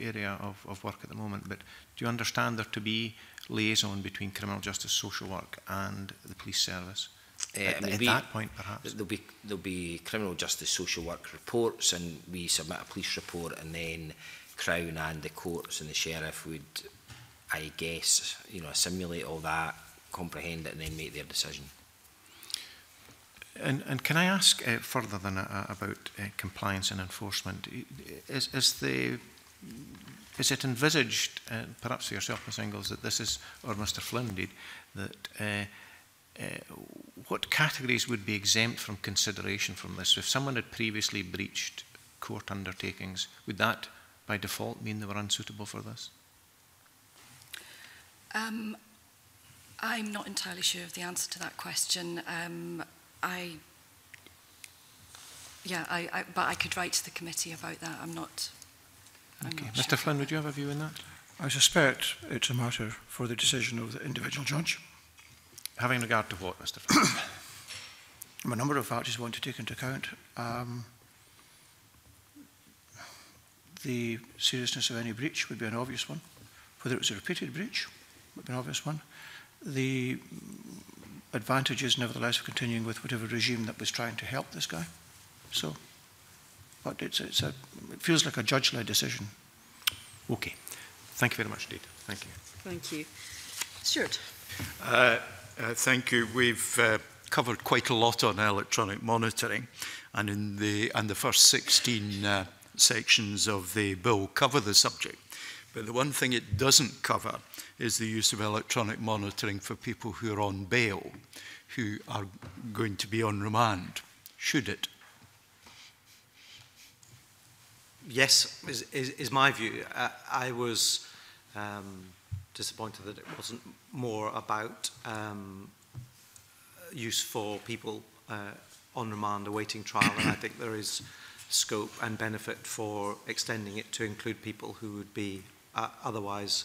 area of work at the moment, but do you understand there to be liaison between criminal justice social work and the police service? At that point, perhaps? There'll be criminal justice social work reports, and we submit a police report, and then Crown and the courts and the sheriff would, I guess, you know, assimilate all that, comprehend it, and then make their decision. And can I ask further than about compliance and enforcement? Is it envisaged, perhaps for yourself, Ms Inglis, that this is, or Mr Flynn indeed, that what categories would be exempt from consideration from this? If someone had previously breached court undertakings, would that by default mean they were unsuitable for this? I'm not entirely sure of the answer to that question. But I could write to the committee about that. I'm not sure. Mr Flynn, would you have a view on that? I suspect it's a matter for the decision of the individual judge. Having regard to what, Mr Flynn? A number of factors want to take into account. The seriousness of any breach would be an obvious one. Whether it was a repeated breach would be an obvious one. The advantages, nevertheless, of continuing with whatever regime that was trying to help this guy. So, but it feels like a judge-led decision. Okay. Thank you very much indeed. Thank you. Thank you. Stuart. Thank you. We've covered quite a lot on electronic monitoring, and the first 16 sections of the bill cover the subject. But the one thing it doesn't cover is the use of electronic monitoring for people who are on bail, who are going to be on remand. Should it? Yes, is my view. I was disappointed that it wasn't more about use for people on remand awaiting trial, and I think there is scope and benefit for extending it to include people who would be otherwise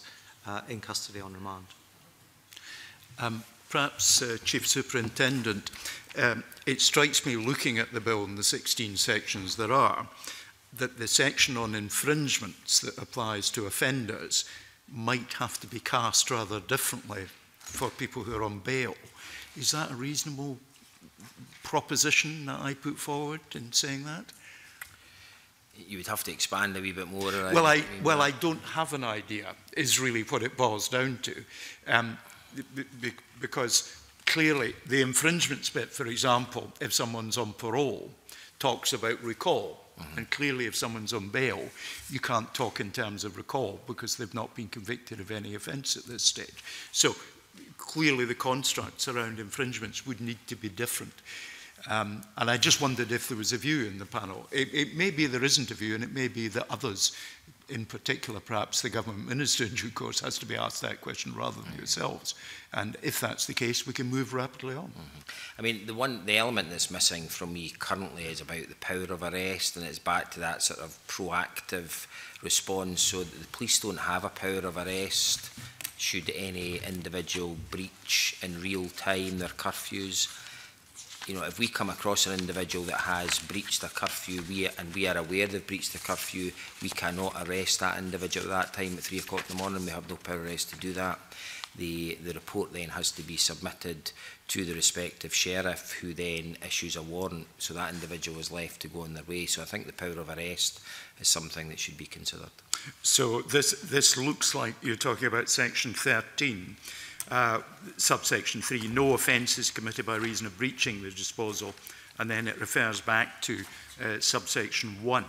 in custody on remand. Perhaps, Chief Superintendent, it strikes me, looking at the bill and the 16 sections there are, that the section on infringements that applies to offenders might have to be cast rather differently for people who are on bail. Is that a reasonable proposition that I put forward in saying that? You would have to expand a wee bit more. I don't have an idea, is really what it boils down to. Because clearly the infringements bit, for example, if someone's on parole, talks about recall. And clearly, if someone's on bail, you can't talk in terms of recall because they've not been convicted of any offence at this stage. So clearly, the constructs around infringements would need to be different. And I just wondered if there was a view in the panel. It may be there isn't a view, and it may be that others, in particular perhaps the government minister in due course, has to be asked that question rather than yourselves. And if that's the case, we can move rapidly on. I mean, the element that's missing from me currently is about the power of arrest, and it's back to that sort of proactive response, so that the police don't have a power of arrest should any individual breach in real time their curfews. You know, if we come across an individual that has breached a curfew, we are aware they've breached the curfew, we cannot arrest that individual at that time at 3 o'clock in the morning. We have no power arrest to do that. The report then has to be submitted to the respective sheriff, who then issues a warrant, so that individual is left to go on their way. So I think the power of arrest is something that should be considered. So this looks like you're talking about section 13. Subsection 3, no offence is committed by reason of breaching the disposal, and then it refers back to subsection 1,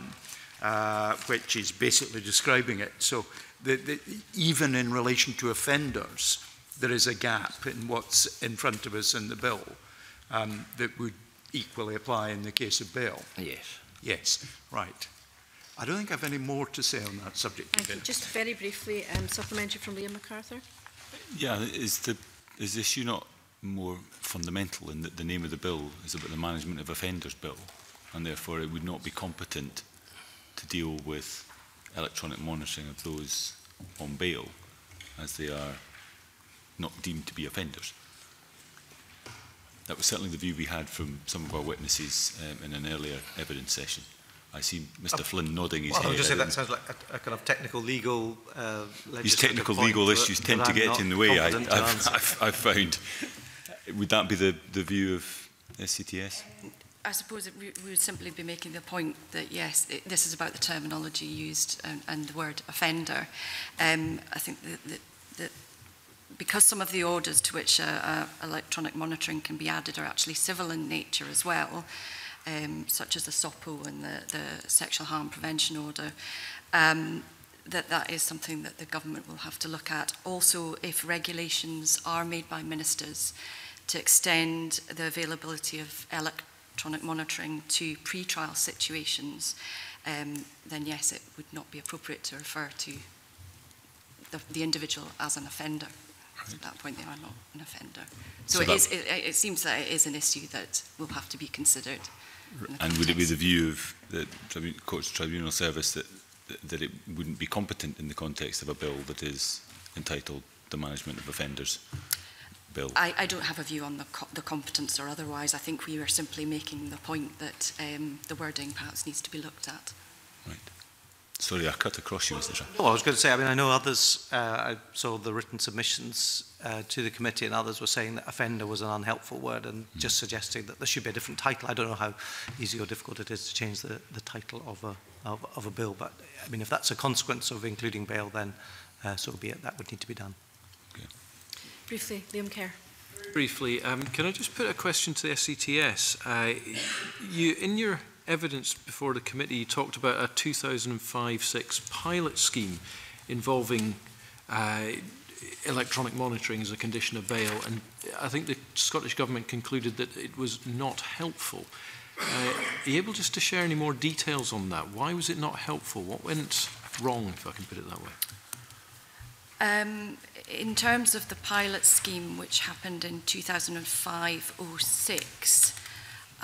which is basically describing it. So even in relation to offenders, there is a gap in what's in front of us in the bill that would equally apply in the case of bail. Yes. Yes, right. I don't think I have any more to say on that subject. Thank you. Just very briefly, supplementary from Liam MacArthur. Yeah, is the issue not more fundamental in that the name of the bill is about the Management of Offenders Bill, and therefore it would not be competent to deal with electronic monitoring of those on bail, as they are not deemed to be offenders? That was certainly the view we had from some of our witnesses in an earlier evidence session. I see Mr. Flynn nodding his head. I would just say that sounds like a kind of technical legal legislation. These technical legal issues tend to get in the way, I've found. Would that be the view of SCTS? I suppose we would simply be making the point that, yes, this is about the terminology used and the word offender. I think that because some of the orders to which electronic monitoring can be added are actually civil in nature as well, such as the SOPO and the Sexual Harm Prevention Order, that is something that the government will have to look at. Also, if regulations are made by ministers to extend the availability of electronic monitoring to pre-trial situations, then yes, it would not be appropriate to refer to the individual as an offender. Right. At that point, they are not an offender. So it seems that it is an issue that will have to be considered. And would it be the view of the Courts and Tribunal Service that it wouldn't be competent in the context of a bill that is entitled the Management of Offenders Bill? I don't have a view on the competence or otherwise. I think we were simply making the point that the wording perhaps needs to be looked at. Right. Sorry, I cut across you, Mr. Strang. Well, I was going to say, I mean, I know others, I saw the written submissions to the committee, and others were saying that offender was an unhelpful word and just suggesting that there should be a different title. I don't know how easy or difficult it is to change the title of a bill, but I mean, if that's a consequence of including bail, then so be it. That would need to be done. Okay. Briefly, Liam Kerr. Briefly, can I just put a question to the SCTS? In your evidence before the committee, you talked about a 2005-06 pilot scheme involving electronic monitoring as a condition of bail, and I think the Scottish Government concluded that it was not helpful. Are you able just to share any more details on that? Why was it not helpful? What went wrong, if I can put it that way? In terms of the pilot scheme, which happened in 2005-06,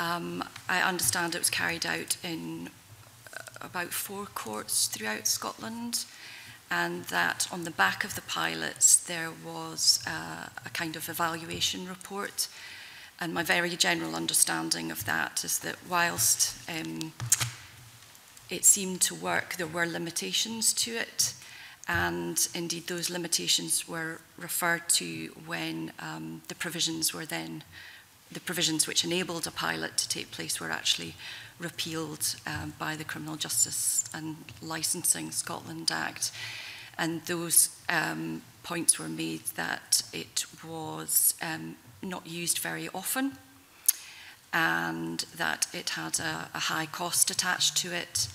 I understand it was carried out in about 4 courts throughout Scotland, and that on the back of the pilots there was a kind of evaluation report. And my very general understanding of that is that whilst it seemed to work, there were limitations to it, and indeed those limitations were referred to when the provisions were then the provisions which enabled a pilot to take place were actually repealed by the Criminal Justice and Licensing Scotland Act. And those points were made that it was not used very often, and that it had a high cost attached to it,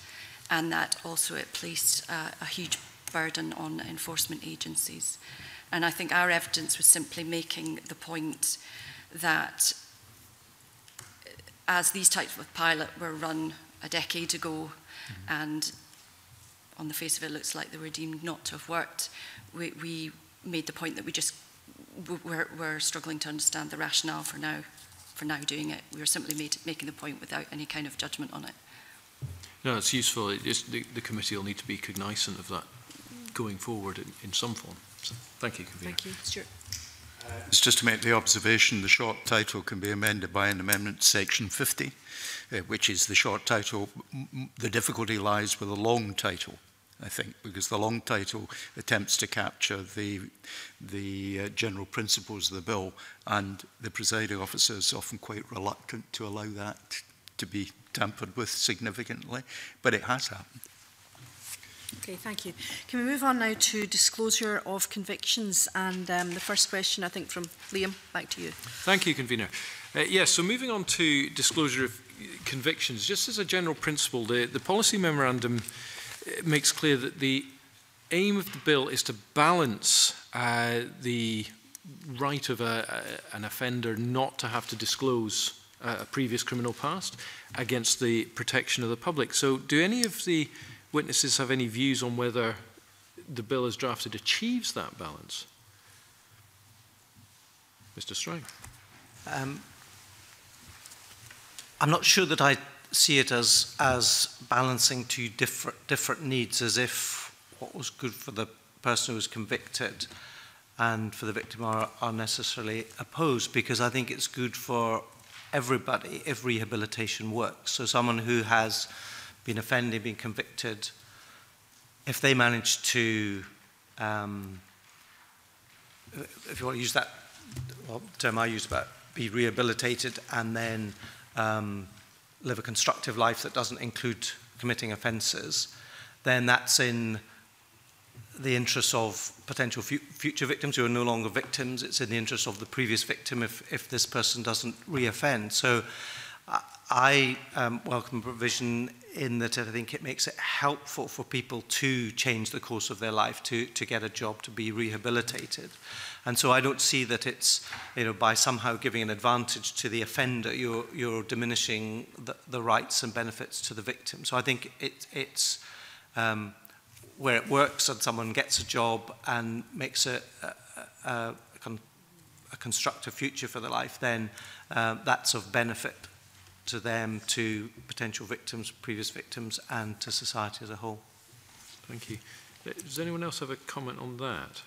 and that also it placed a huge burden on enforcement agencies. And I think our evidence was simply making the point that as these types of pilot were run a decade ago, and on the face of it looks like they were deemed not to have worked, we made the point that we just were struggling to understand the rationale for now doing it. We were simply making the point without any kind of judgment on it. No, it's useful. The committee will need to be cognisant of that going forward in some form. So, thank you, Convener. Thank you. Stuart. It's just to make the observation, the short title can be amended by an amendment to Section 50, which is the short title. The difficulty lies with a long title, I think, because the long title attempts to capture the general principles of the bill, and the presiding officer is often quite reluctant to allow that to be tampered with significantly, but it has happened. Okay, thank you. Can we move on now to disclosure of convictions? And the first question, I think, from Liam, back to you. Thank you, Convener. Yes, so moving on to disclosure of convictions, just as a general principle, the policy memorandum makes clear that the aim of the bill is to balance the right of an offender not to have to disclose a previous criminal past against the protection of the public. So do any of the witnesses have any views on whether the bill as drafted achieves that balance? Mr. Strang. I'm not sure that I see it as balancing two different needs, as if what was good for the person who was convicted and for the victim are necessarily opposed, because I think it's good for everybody if rehabilitation works. So someone who has been offended, been convicted, if they manage to, if you want to use that term I used about be rehabilitated and then live a constructive life that doesn't include committing offences, then that's in the interests of potential future victims who are no longer victims. It's in the interests of the previous victim if this person doesn't re-offend. So I welcome provision in that I think it makes it helpful for people to change the course of their life, to get a job, to be rehabilitated. And so I don't see that it's, you know, by somehow giving an advantage to the offender, you're diminishing the rights and benefits to the victim. So I think it's where it works and someone gets a job and makes a constructive future for their life, then that's of benefit to them, to potential victims, previous victims, and to society as a whole. Thank you. Does anyone else have a comment on that?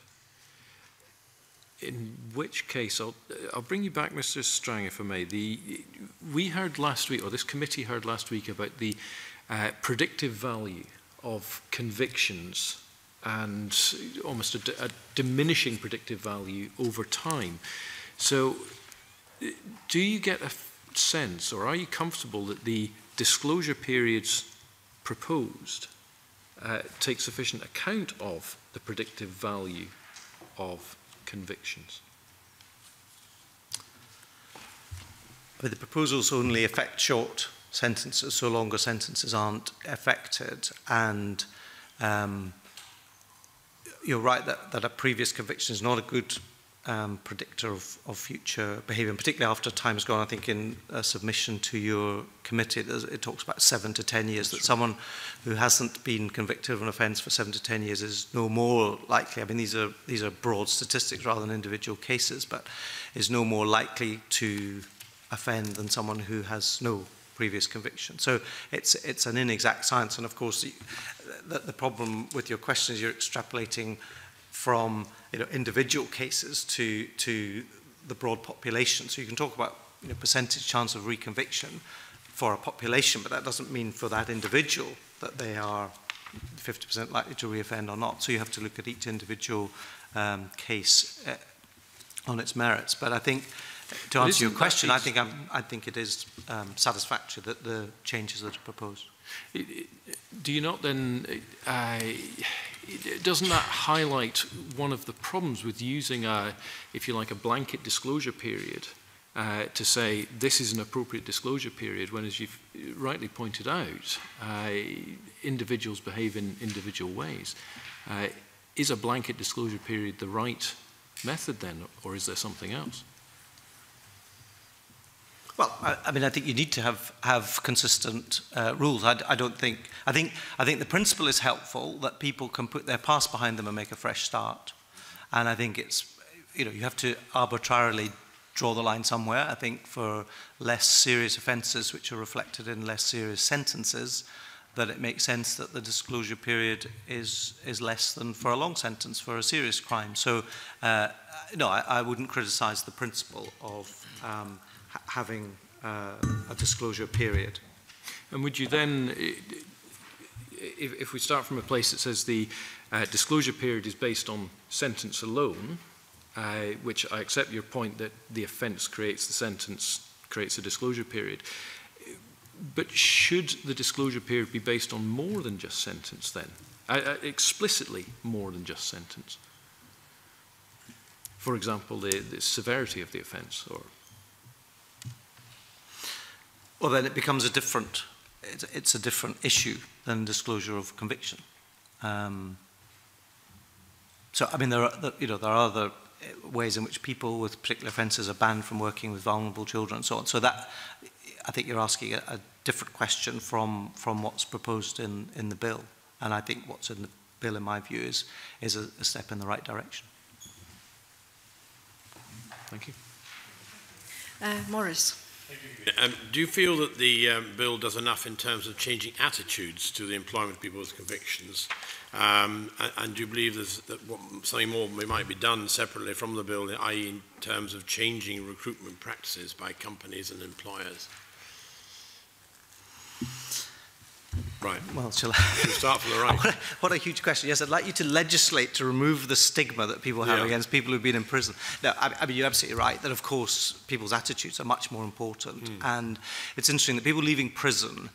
In which case, I'll bring you back, Mr. Strang, if I may. We heard last week, or this committee heard last week, about the predictive value of convictions and almost a diminishing predictive value over time. So do you get a sense, or are you comfortable that the disclosure periods proposed take sufficient account of the predictive value of convictions? But the proposals only affect short sentences, so longer sentences aren't affected. And you're right that a previous conviction is not a good predictor of future behaviour, and particularly after time has gone. I think in a submission to your committee, it talks about 7 to 10 years. That's that someone who hasn't been convicted of an offence for 7 to 10 years is no more likely. I mean, these are broad statistics rather than individual cases, but is no more likely to offend than someone who has no previous conviction. So it's an inexact science, and of course the problem with your question is you're extrapolating from, you know, individual cases to the broad population. So you can talk about, you know, percentage chance of reconviction for a population, but that doesn't mean for that individual that they are 50% likely to reoffend or not. So you have to look at each individual case on its merits. But I think, to answer your question, I think it is satisfactory that the changes that are proposed. Do you not then? Doesn't that highlight one of the problems with using a, if you like, a blanket disclosure period to say this is an appropriate disclosure period when, as you've rightly pointed out, individuals behave in individual ways? Is a blanket disclosure period the right method then, or is there something else? Well, I mean, I think you need to have consistent rules. I don't think. I think the principle is helpful that people can put their past behind them and make a fresh start. And I think it's, you know, you have to arbitrarily draw the line somewhere. I think for less serious offences, which are reflected in less serious sentences, that it makes sense that the disclosure period is less than for a long sentence for a serious crime. So, no, I wouldn't criticise the principle of having a disclosure period. And would you then, if we start from a place that says the disclosure period is based on sentence alone, which I accept your point that the offence creates the sentence, creates a disclosure period, but should the disclosure period be based on more than just sentence then? Explicitly more than just sentence? For example, the severity of the offence or... Well, then it becomes a different, it's a different issue than disclosure of conviction. So, I mean, there are other ways in which people with particular offences are banned from working with vulnerable children and so on. So that, I think you're asking a different question from what's proposed in the bill. And I think what's in the bill, in my view, is a step in the right direction. Thank you. Maurice. Do you feel that the bill does enough in terms of changing attitudes to the employment of people with convictions? And do you believe that something more might be done separately from the bill, i.e. in terms of changing recruitment practices by companies and employers? Right. Well, shall we start from the right? What a huge question. Yes, I'd like you to legislate to remove the stigma that people have against people who've been in prison. No, I mean, you're absolutely right that, of course, people's attitudes are much more important. And it's interesting that people leaving prison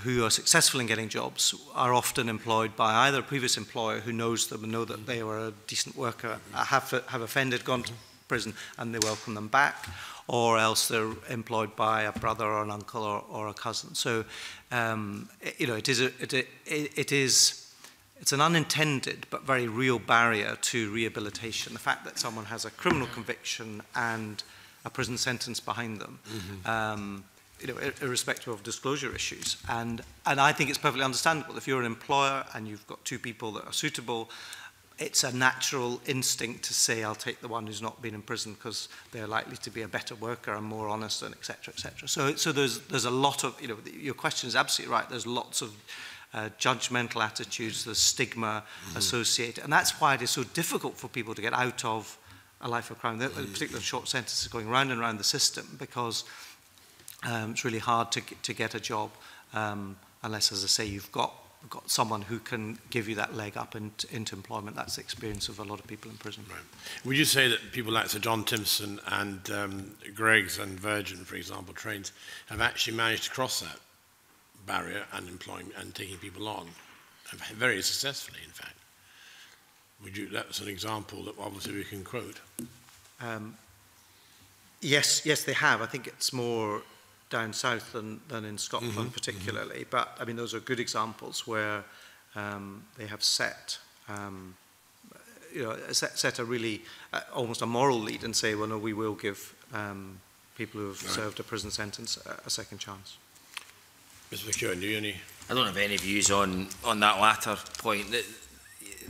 who are successful in getting jobs are often employed by either a previous employer who knows them and know that they were a decent worker, have offended, gone to prison, and they welcome them back, or else they're employed by a brother or an uncle or a cousin. So, you know, it's an unintended but very real barrier to rehabilitation. The fact that someone has a criminal conviction and a prison sentence behind them, you know, irrespective of disclosure issues. And I think it's perfectly understandable. If you're an employer and you've got two people that are suitable, it's a natural instinct to say, I'll take the one who's not been in prison because they're likely to be a better worker and more honest, and et cetera, et cetera. So there's a lot of, you know, your question is absolutely right. There's lots of judgmental attitudes, there's stigma associated. And that's why it is so difficult for people to get out of a life of crime, particularly short sentences going round and round the system, because it's really hard to get a job unless, as I say, you've got someone who can give you that leg up into employment. That's the experience of a lot of people in prison. Right. Would you say that people like Sir John Timson and Greggs and Virgin, for example, trains, have actually managed to cross that barrier and employing and taking people on, very successfully, in fact? That's an example that obviously we can quote. Yes, they have. I think it's more down south than in Scotland particularly. But, I mean, those are good examples where they have set a really almost a moral lead and say, well, no, we will give people who have served a prison sentence a second chance. Mr. MacEwan, do you any? I don't have any views on that latter point.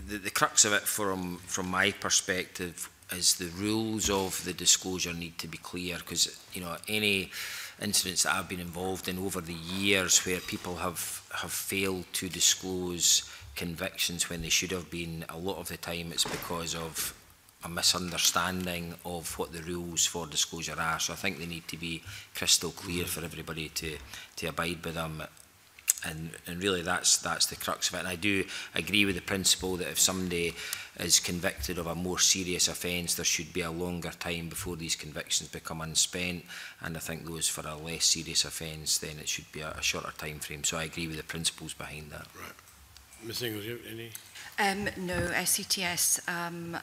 The crux of it from my perspective is the rules of the disclosure need to be clear, because, you know, any incidents that I've been involved in over the years where people have failed to disclose convictions when they should have been, a lot of the time it's because of a misunderstanding of what the rules for disclosure are. So I think they need to be crystal clear for everybody to abide by them. And really that's the crux of it. And I do agree with the principle that if somebody is convicted of a more serious offence, there should be a longer time before these convictions become unspent. And I think those for a less serious offence, then it should be a shorter time frame. So I agree with the principles behind that. Right. Ms. Inglis, do you have any? No, SCTS,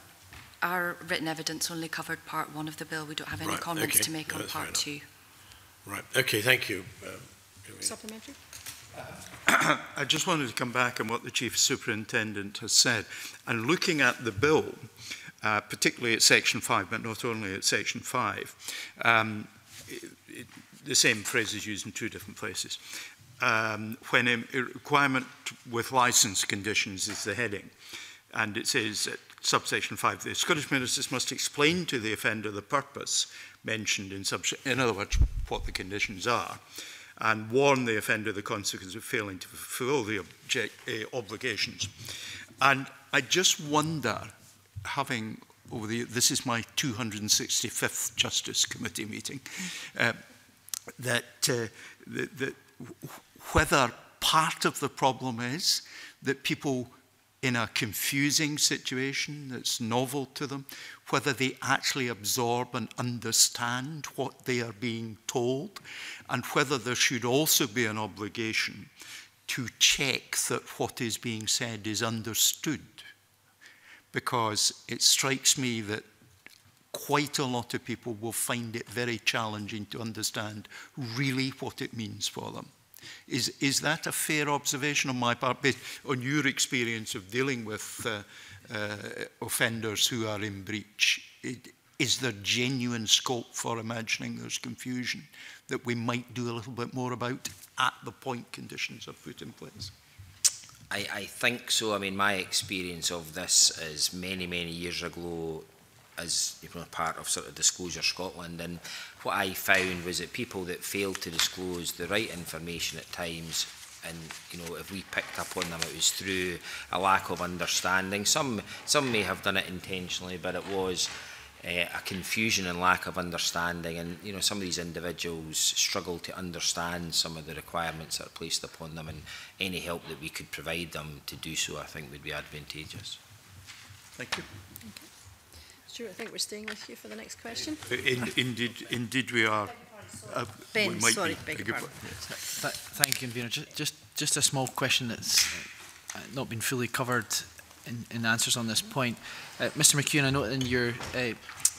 our written evidence only covered part one of the bill. We don't have any comments to make on part two. Right. Okay, thank you. Supplementary? I just wanted to come back on what the Chief Superintendent has said. And looking at the bill, particularly at Section 5, but not only at Section 5, the same phrase is used in two different places. When a requirement with licence conditions is the heading, and it says at subsection 5, the Scottish ministers must explain to the offender the purpose mentioned in subsection, in other words, what the conditions are, and warn the offender the consequence of failing to fulfil the obligations. And I just wonder, having over the, this is my 265th Justice Committee meeting, that whether part of the problem is that people in a confusing situation that's novel to them, whether they actually absorb and understand what they are being told, and whether there should also be an obligation to check that what is being said is understood. Because it strikes me that quite a lot of people will find it very challenging to understand really what it means for them. Is that a fair observation on my part, based on your experience of dealing with offenders who are in breach? Is there genuine scope for imagining there's confusion that we might do a little bit more about at the point conditions are put in place? I think so. I mean, my experience of this is many, many years ago, as you know, part of sort of Disclosure Scotland, and what I found was that people that failed to disclose the right information at times, and you know, if we picked up on them, it was through a lack of understanding. Some may have done it intentionally, but it was a confusion and lack of understanding. And you know, some of these individuals struggle to understand some of the requirements that are placed upon them, and any help that we could provide them to do so, I think, would be advantageous. Thank you. Okay. Stuart, I think we're staying with you for the next question. Indeed we are. Ben, sorry, beg your pardon. Thank you, Convener. Just a small question that's not been fully covered in answers on this point. Mr MacEwan, I note in your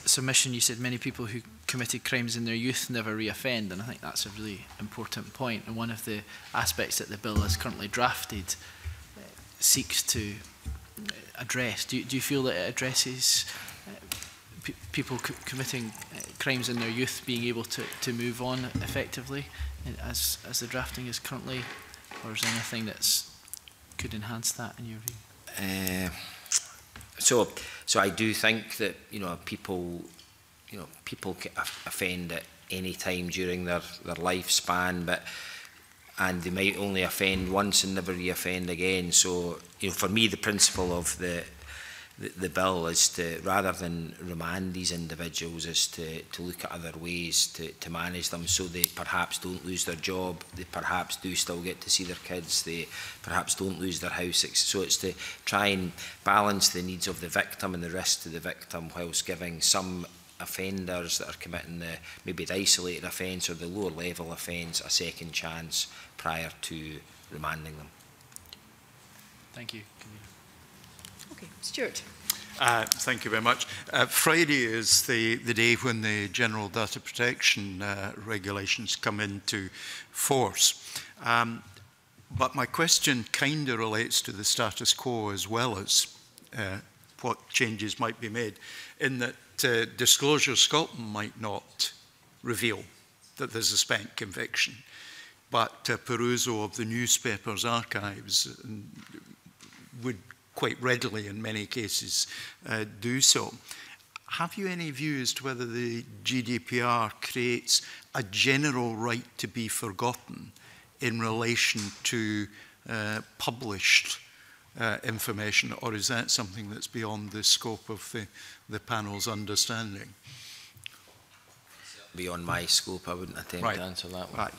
submission you said many people who committed crimes in their youth never re-offend, and I think that's a really important point. And one of the aspects that the bill is currently drafted seeks to address. Do you feel that it addresses people committing crimes in their youth being able to move on effectively as the drafting is currently, or is there anything that could enhance that in your view? So I do think that, you know, people can offend at any time during their lifespan, but and they might only offend once and never re-offend again. So, you know, for me, the principle of the bill is to, rather than remand these individuals, is to look at other ways to manage them, so they perhaps don't lose their job, they perhaps do still get to see their kids, they perhaps don't lose their house. So it's to try and balance the needs of the victim and the risk to the victim, whilst giving some offenders that are committing the maybe the isolated offence or the lower level offence a second chance prior to remanding them. Thank you. Okay, Stuart. Thank you very much. Friday is the day when the General Data Protection regulations come into force. But my question kind of relates to the status quo as well as what changes might be made, in that Disclosure Scotland might not reveal that there's a spank conviction, but perusal of the newspapers' archives would quite readily, in many cases, do so. Have you any view as to whether the GDPR creates a general right to be forgotten in relation to published information, or is that something that's beyond the scope of the panel's understanding? Beyond my scope, I wouldn't attempt to answer that one. Right.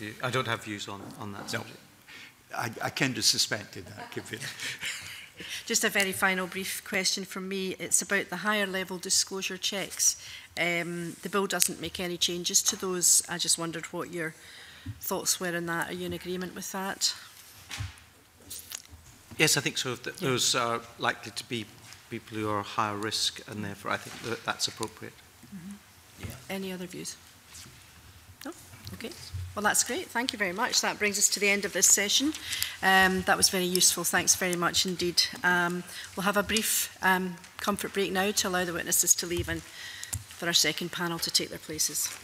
Yeah, no, I don't have views on that subject. I kind of suspected that. Just a very final brief question from me. It's about the higher level disclosure checks. The bill doesn't make any changes to those. I just wondered what your thoughts were on that. Are you in agreement with that? Yes, I think so. Those are likely to be people who are higher risk, and therefore I think that's appropriate. Mm-hmm. Yeah. Any other views? No? Okay. Well, that's great. Thank you very much. That brings us to the end of this session. That was very useful. Thanks very much indeed. We'll have a brief comfort break now to allow the witnesses to leave and for our second panel to take their places.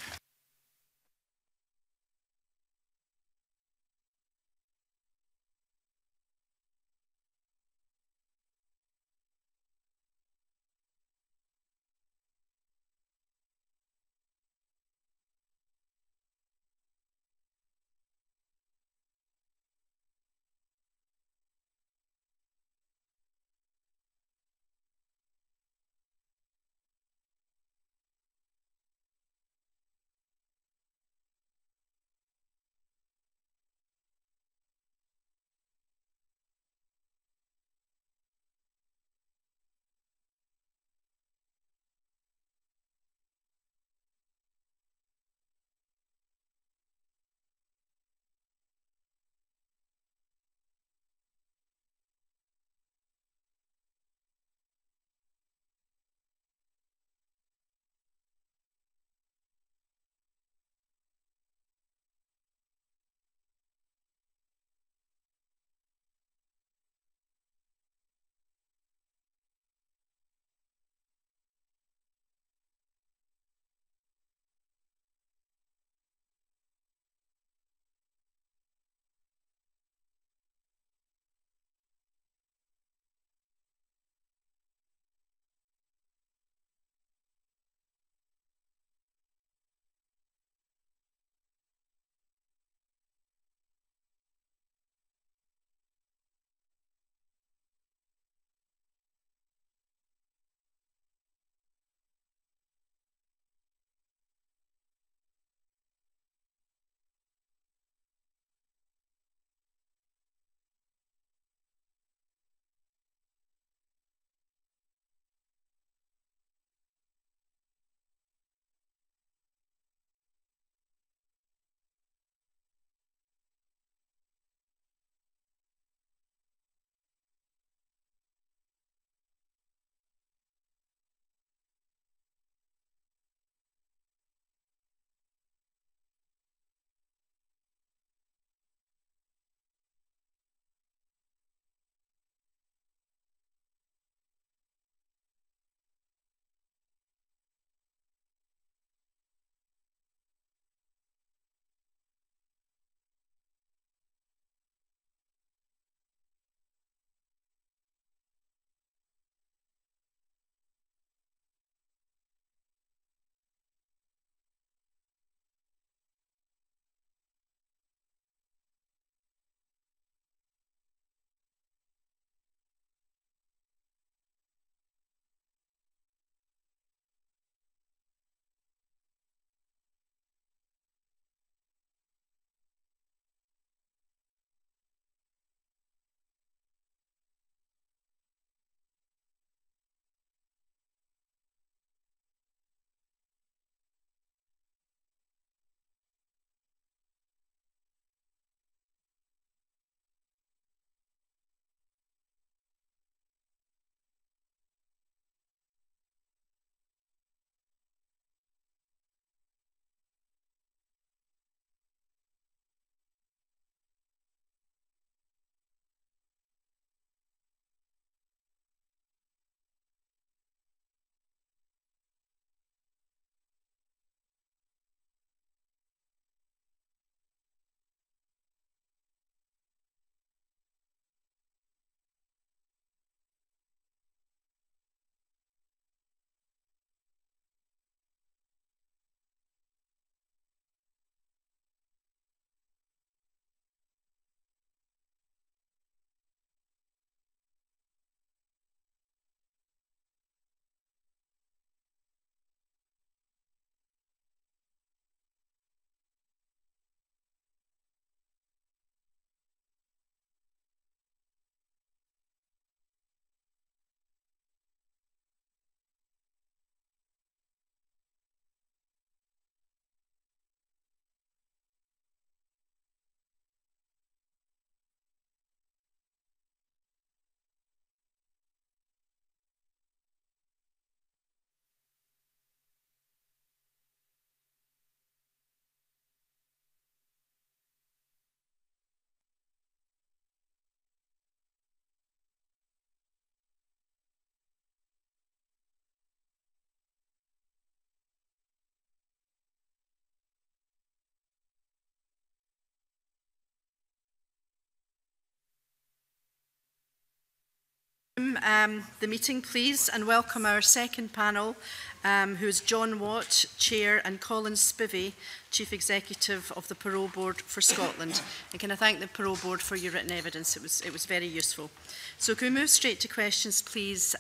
The meeting, please, and welcome our second panel, who is John Watt, Chair, and Colin Spivey, Chief Executive of the Parole Board for Scotland. And can I thank the Parole Board for your written evidence? It was very useful. So can we move straight to questions, please?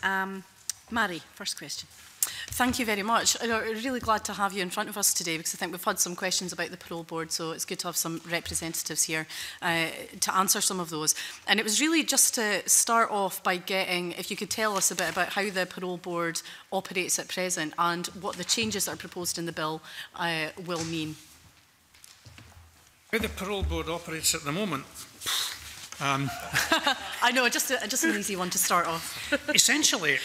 Mary, first question. Thank you very much. I'm really glad to have you in front of us today because I think we've had some questions about the Parole Board, so it's good to have some representatives here to answer some of those. And it was really just to start off by getting, if you could tell us a bit about how the Parole Board operates at present and what the changes that are proposed in the bill will mean. How the Parole Board operates at the moment? I know, just an easy one to start off. Essentially...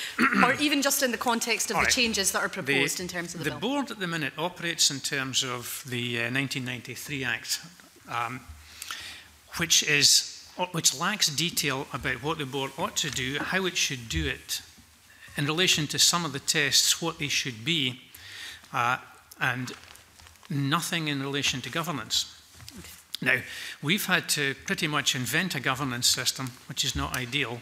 or even just in the context of the changes that are proposed in terms of the bill. The board at the minute operates in terms of the 1993 Act, which lacks detail about what the board ought to do, how it should do it, in relation to some of the tests, what they should be, and nothing in relation to governance. Now, we've had to pretty much invent a governance system, which is not ideal,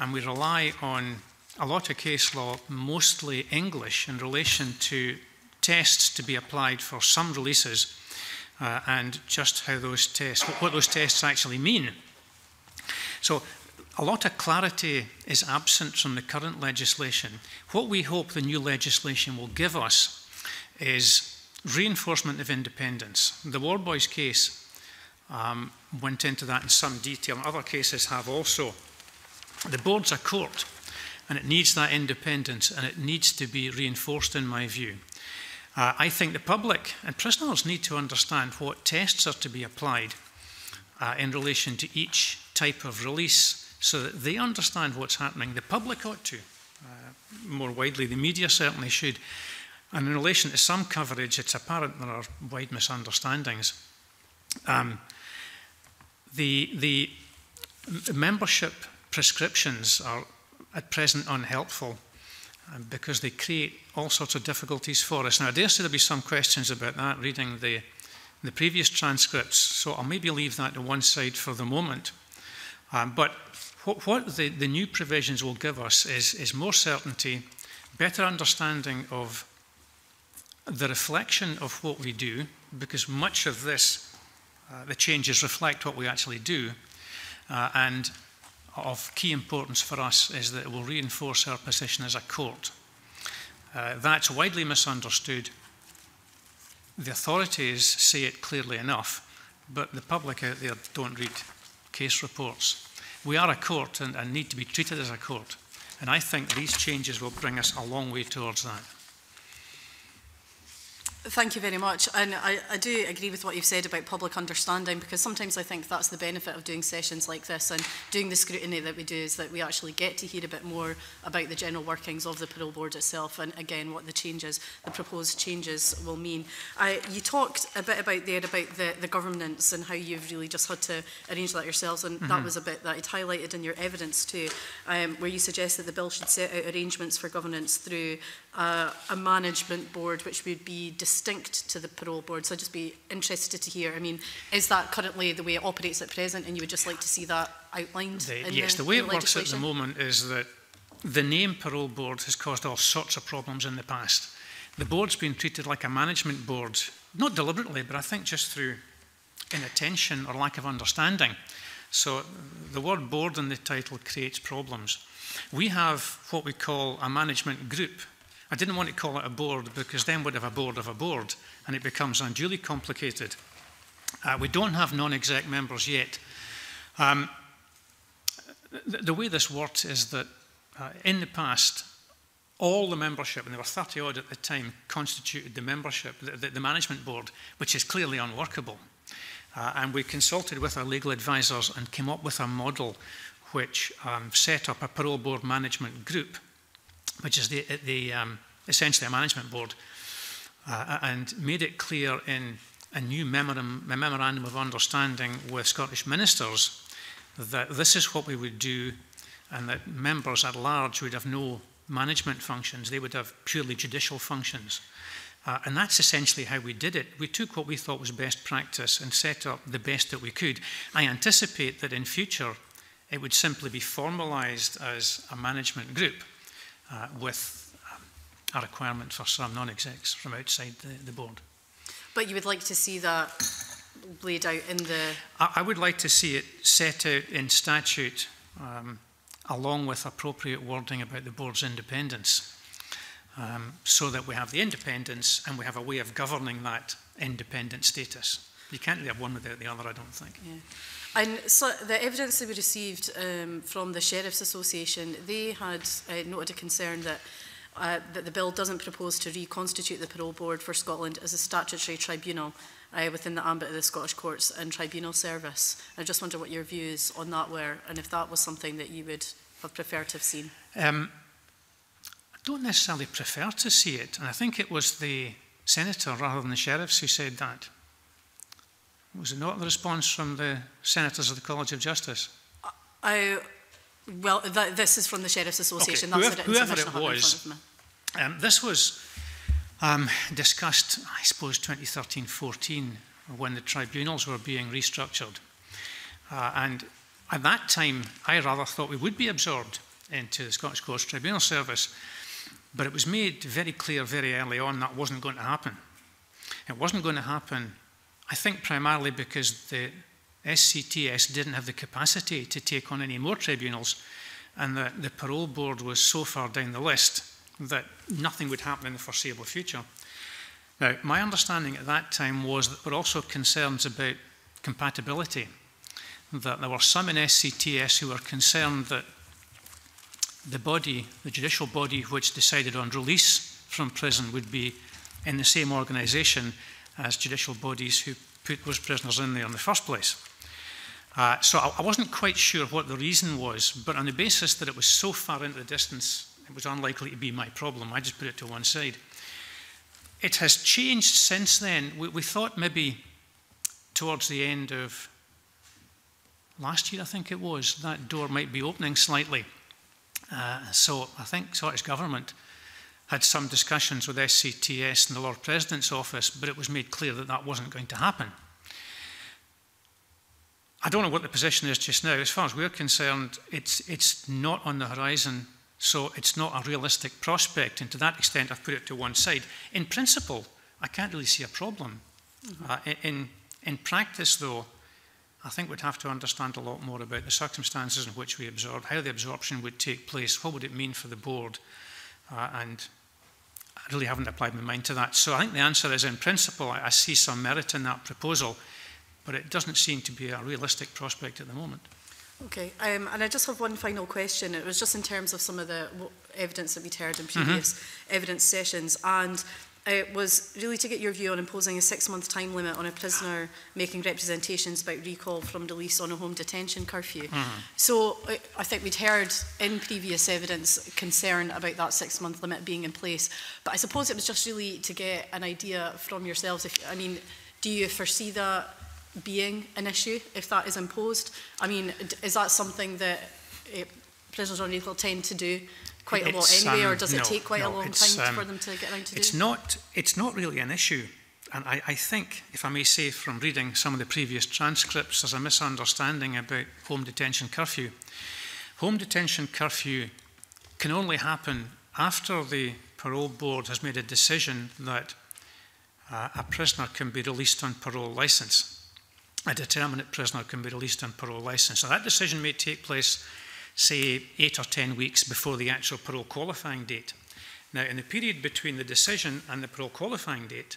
and we rely on a lot of case law, mostly English, in relation to tests to be applied for some releases and just how those tests, what those tests actually mean. So a lot of clarity is absent from the current legislation. What we hope the new legislation will give us is reinforcement of independence. The Warboys case went into that in some detail, and other cases have also. The board's a court, and it needs that independence, and it needs to be reinforced, in my view. I think the public and prisoners need to understand what tests are to be applied in relation to each type of release, so that they understand what's happening. The public ought to, more widely, the media certainly should. And in relation to some coverage, it's apparent there are wide misunderstandings. The membership prescriptions are at present unhelpful because they create all sorts of difficulties for us. Now, I dare say there'll be some questions about that reading the previous transcripts, so I'll maybe leave that to one side for the moment. But what the new provisions will give us is more certainty, better understanding of the reflection of what we do, because much of this the changes reflect what we actually do, and of key importance for us is that it will reinforce our position as a court. That's widely misunderstood. The authorities say it clearly enough, but the public out there don't read case reports. We are a court and need to be treated as a court, and I think these changes will bring us a long way towards that. Thank you very much, and I do agree with what you've said about public understanding, because sometimes I think that's the benefit of doing sessions like this and doing the scrutiny that we do, is that we actually get to hear a bit more about the general workings of the Parole Board itself, and again what the changes, the proposed changes, will mean. You talked a bit about the governance and how you've really just had to arrange that yourselves, and that was a bit that it highlighted in your evidence too, where you suggest that the bill should set out arrangements for governance through a management board which would be distinct to the Parole Board. So I'd just be interested to hear, I mean, is that currently the way it operates at present, and you would just like to see that outlined in the legislation? Yes, the way it works at the moment is that the name Parole Board has caused all sorts of problems in the past. The board's been treated like a management board, not deliberately, but I think just through inattention or lack of understanding. So the word board in the title creates problems. We have what we call a management group. I didn't want to call it a board because then we'd have a board of a board, and it becomes unduly complicated. We don't have non-exec members yet. The way this worked is that in the past, all the membership, and there were 30 odd at the time, constituted the membership, the management board, which is clearly unworkable. And we consulted with our legal advisors and came up with a model which set up a parole board management group, which is essentially a management board, and made it clear in a new memorandum of understanding with Scottish ministers that this is what we would do, and that members at large would have no management functions. They would have purely judicial functions. And that's essentially how we did it. We took what we thought was best practice and set up the best that we could. I anticipate that in future It would simply be formalised as a management group with a requirement for some non-execs from outside the board. But you would like to see that laid out in the... I would like to see it set out in statute along with appropriate wording about the board's independence, so that we have the independence and we have a way of governing that independent status. You can't really have one without the other, I don't think. Yeah. And so the evidence that we received from the Sheriff's Association, they had noted a concern that that the bill doesn't propose to reconstitute the Parole Board for Scotland as a statutory tribunal within the ambit of the Scottish Courts and Tribunals Service. I just wonder what your views on that were, and if that was something that you would have preferred to have seen. I don't necessarily prefer to see it, and I think it was the Senator rather than the Sheriffs who said that. Was it not the response from the Senators of the College of Justice? Well, this is from the Sheriff's Association. Okay. That's whoever it was, this was discussed, I suppose, 2013-14, when the tribunals were being restructured. And at that time, I rather thought we would be absorbed into the Scottish Courts Tribunal Service, but it was made very clear very early on that wasn't going to happen. It wasn't going to happen, I think, primarily because the SCTS didn't have the capacity to take on any more tribunals, and that the Parole Board was so far down the list that nothing would happen in the foreseeable future. Now, my understanding at that time was that there were also concerns about compatibility, that there were some in SCTS who were concerned that the body, the judicial body which decided on release from prison would be in the same organisation as judicial bodies who put those prisoners in there in the first place. So I wasn't quite sure what the reason was, but on the basis that it was so far into the distance, it was unlikely to be my problem. I just put it to one side. It has changed since then. We thought maybe towards the end of last year, I think it was, that door might be opening slightly. So I think Scottish Government had some discussions with SCTS and the Lord President's office, but it was made clear that that wasn't going to happen. I don't know what the position is just now. As far as we're concerned, it's not on the horizon, so it's not a realistic prospect, and to that extent I've put it to one side. In principle, I can't really see a problem. Mm-hmm. In practice, though, I think we'd have to understand a lot more about the circumstances in which we absorb, how the absorption would take place, what would it mean for the board, and I really haven't applied my mind to that. So I think the answer is, in principle, I see some merit in that proposal, but it doesn't seem to be a realistic prospect at the moment. Okay, and I just have one final question. It was just in terms of some of the evidence that we'd heard in previous evidence sessions, and it was really to get your view on imposing a 6-month time limit on a prisoner making representations about recall from release on a home detention curfew. So I think we'd heard in previous evidence concern about that 6-month limit being in place, but I suppose it was just really to get an idea from yourselves. Do you foresee that being an issue if that is imposed? I mean, is that something that prisoners on recall tend to do quite a lot anyway, or does it take quite a long time for them to get around to do? It's not really an issue. And I think, if I may say, from reading some of the previous transcripts, there's a misunderstanding about home detention curfew. Home detention curfew can only happen after the Parole Board has made a decision that a prisoner can be released on parole licence. A determinate prisoner can be released on parole licence. So that decision may take place, say, 8 or 10 weeks before the actual parole qualifying date. Now, in the period between the decision and the parole qualifying date,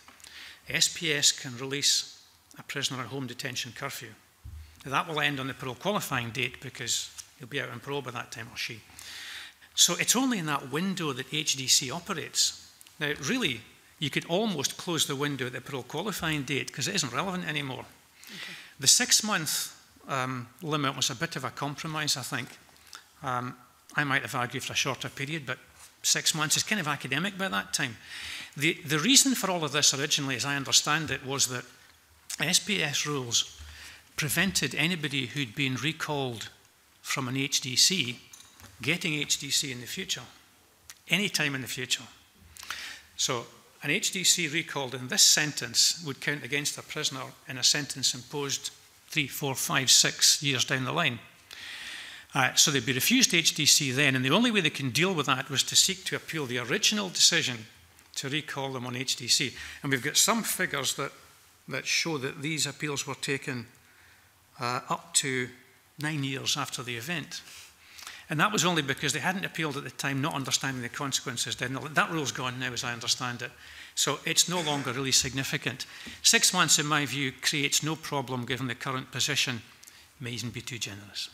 SPS can release a prisoner on home detention curfew. Now, that will end on the parole qualifying date because he'll be out on parole by that time, or she. So it's only in that window that HDC operates. Now, really, you could almost close the window at the parole qualifying date because it isn't relevant anymore. Okay. The 6-month limit was a bit of a compromise, I think. I might have argued for a shorter period, but 6 months is kind of academic by that time. The reason for all of this originally, as I understand it, was that SPS rules prevented anybody who'd been recalled from an HDC getting HDC in the future, any time in the future. So an HDC recalled in this sentence would count against a prisoner in a sentence imposed 3, 4, 5, 6 years down the line. So they'd be refused HDC then, and the only way they can deal with that was to seek to appeal the original decision to recall them on HDC. And we've got some figures that show that these appeals were taken up to 9 years after the event. And that was only because they hadn't appealed at the time, not understanding the consequences then. That rule's gone now, as I understand it. So it's no longer really significant. 6 months, in my view, creates no problem given the current position. May even be too generous.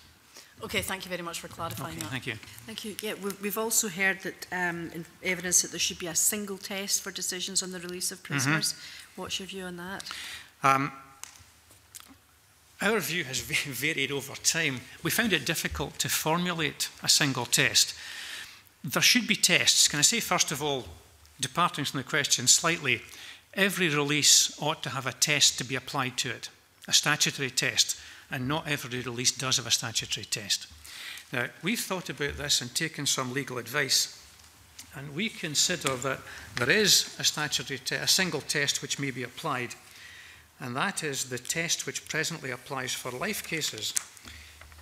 Okay, thank you very much for clarifying that. Thank you. Thank you. Yeah, we've also heard that in evidence that there should be a single test for decisions on the release of prisoners. Mm-hmm. What's your view on that? Our view has varied over time. We found it difficult to formulate a single test. There should be tests. Can I say, first of all, departing from the question slightly, every release ought to have a test to be applied to it, a statutory test, and not every release does have a statutory test. Now, we've thought about this and taken some legal advice, and we consider that there is a statutory single test which may be applied, and that is the test which presently applies for life cases.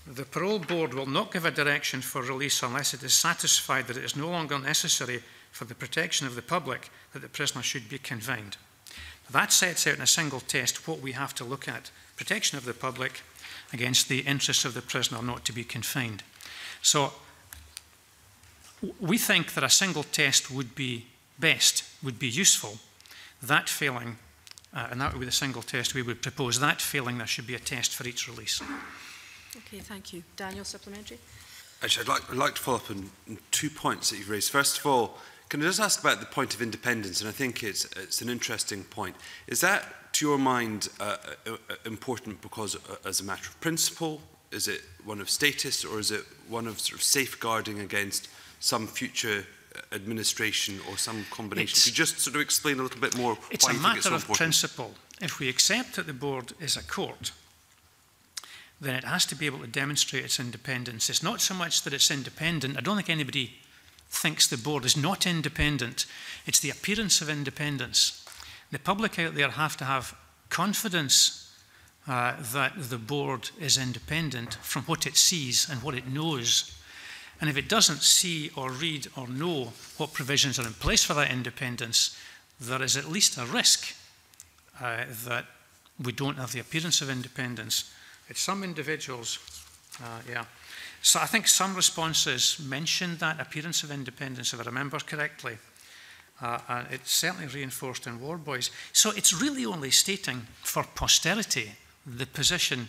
The Parole Board will not give a direction for release unless it is satisfied that it is no longer necessary for the protection of the public that the prisoner should be confined. That sets out in a single test what we have to look at: protection of the public against the interests of the prisoner not to be confined. So we think that a single test would be best, would be useful. That failing, and that would be the single test we would propose. That failing, there should be a test for each release. Okay, thank you. Daniel, supplementary? Actually, I'd like to follow up on 2 points that you've raised. First of all, can I just ask about the point of independence? And I think it's an interesting point. Is that, to your mind, important because as a matter of principle? Is it one of status, or is it one of sort of safeguarding against some future administration or some combination? Could you just sort of explain a little bit more why you think it's so important? It's a matter of principle. If we accept that the board is a court, then it has to be able to demonstrate its independence. It's not so much that it's independent. I don't think anybody thinks the board is not independent. It's the appearance of independence. The public out there have to have confidence that the board is independent from what it sees and what it knows. And if it doesn't see or read or know what provisions are in place for that independence, there is at least a risk that we don't have the appearance of independence. It's some individuals, yeah. So I think some responses mentioned that appearance of independence, if I remember correctly. And it's certainly reinforced in Warboys. So it's really only stating for posterity the position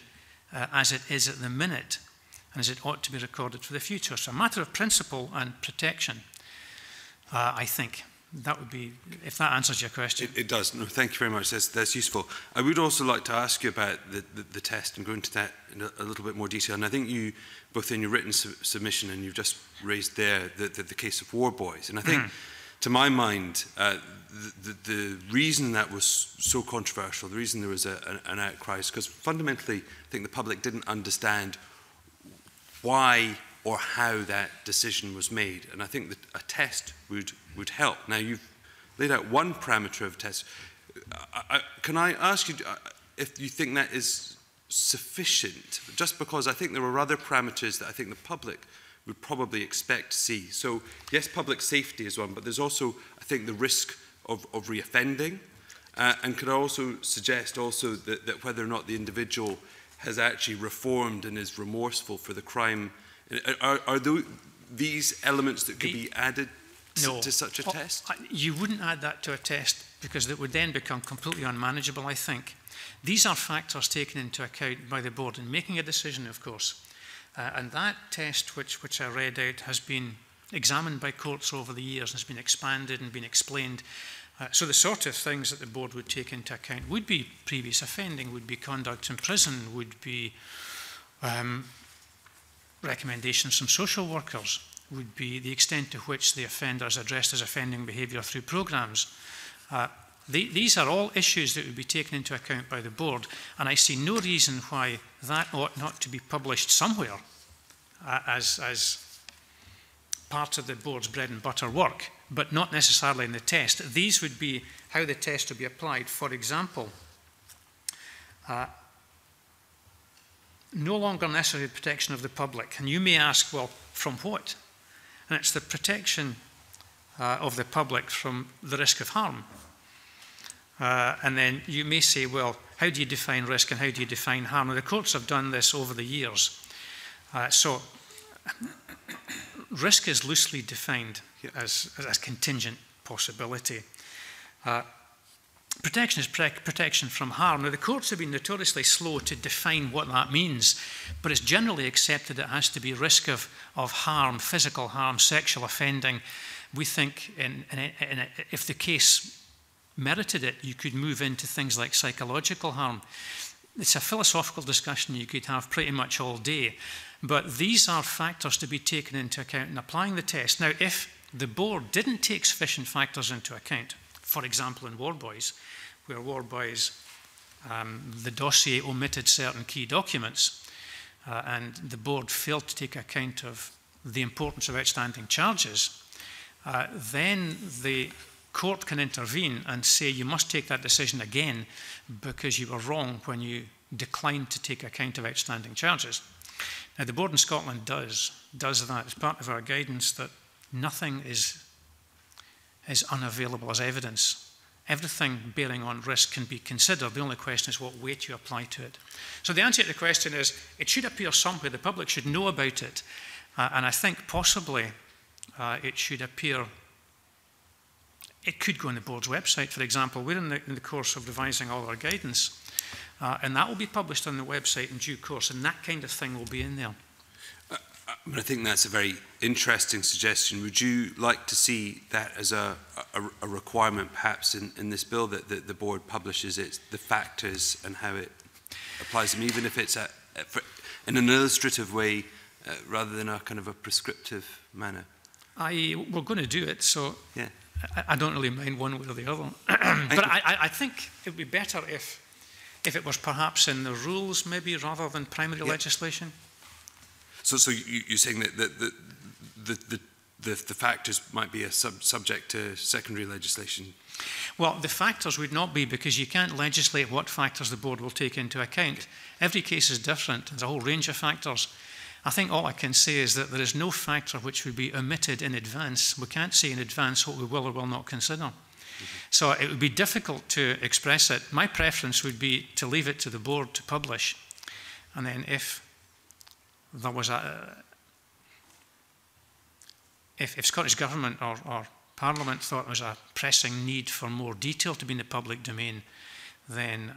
as it is at the minute, and as it ought to be recorded for the future. So a matter of principle and protection, I think. That would be, if that answers your question. It does. No, thank you very much. That's useful. I would also like to ask you about the test and go into that in a little bit more detail. And I think you, both in your written submission and you've just raised there the case of Warboys. And I think, to my mind, the reason that was so controversial, the reason there was an outcry is because fundamentally I think the public didn't understand why or how that decision was made. And I think that a test would help. Now, you've laid out one parameter of a test. Can I ask you if you think that is sufficient? Just because I think there are other parameters that I think the public would probably expect to see. So, yes, public safety is one, but there's also, I think, the risk of reoffending. And could I also suggest also that whether or not the individual has actually reformed and is remorseful for the crime. Are these elements that could be added to such a test? You wouldn't add that to a test because it would then become completely unmanageable, I think. These are factors taken into account by the board in making a decision, of course. And that test, which I read out, has been examined by courts over the years, has been expanded and been explained. So the sort of things that the board would take into account would be previous offending, would be conduct in prison, would be recommendations from social workers, would be the extent to which the offender is addressed as offending behaviour through programmes. These are all issues that would be taken into account by the board, and I see no reason why that ought not to be published somewhere as part of the board's bread and butter work, but not necessarily in the test. These would be how the test would be applied. For example, no longer necessary protection of the public. And you may ask, well, from what? And it's the protection of the public from the risk of harm. And then you may say, well, how do you define risk and how do you define harm? And the courts have done this over the years. So risk is loosely defined as contingent possibility. Protection is protection from harm. Now, the courts have been notoriously slow to define what that means, but it's generally accepted it has to be risk of harm, physical harm, sexual offending. We think if the case merited it, you could move into things like psychological harm. It's a philosophical discussion you could have pretty much all day, but these are factors to be taken into account in applying the test. Now, if the board didn't take sufficient factors into account, for example, in Warboys, where Warboys, the dossier omitted certain key documents, and the board failed to take account of the importance of outstanding charges, then the court can intervene and say you must take that decision again because you were wrong when you declined to take account of outstanding charges. Now, the board in Scotland does that. It's part of our guidance that nothing is unavailable as evidence. Everything bearing on risk can be considered. The only question is what weight you apply to it. So the answer to the question is, it should appear somewhere. The public should know about it. And I think possibly it should appear, it could go on the board's website, for example. We're in the course of revising all our guidance, and that will be published on the website in due course, and that kind of thing will be in there. I think that's a very interesting suggestion. Would you like to see that as a requirement, perhaps, in this bill, that the board publishes the factors and how it applies them, even if it's in an illustrative way rather than a kind of a prescriptive manner? We're going to do it, so yeah. I don't really mind one way or the other. But I think it would be better if it was perhaps in the rules, maybe, rather than primary legislation. So you're saying that the factors might be subject to secondary legislation? Well, the factors would not be, because you can't legislate what factors the board will take into account. Okay. Every case is different. There's a whole range of factors. I think all I can say is that there is no factor which would be omitted in advance. We can't say in advance what we will or will not consider. Mm-hmm. So it would be difficult to express it. My preference would be to leave it to the board to publish, and then if Scottish Government or Parliament thought there was a pressing need for more detail to be in the public domain, then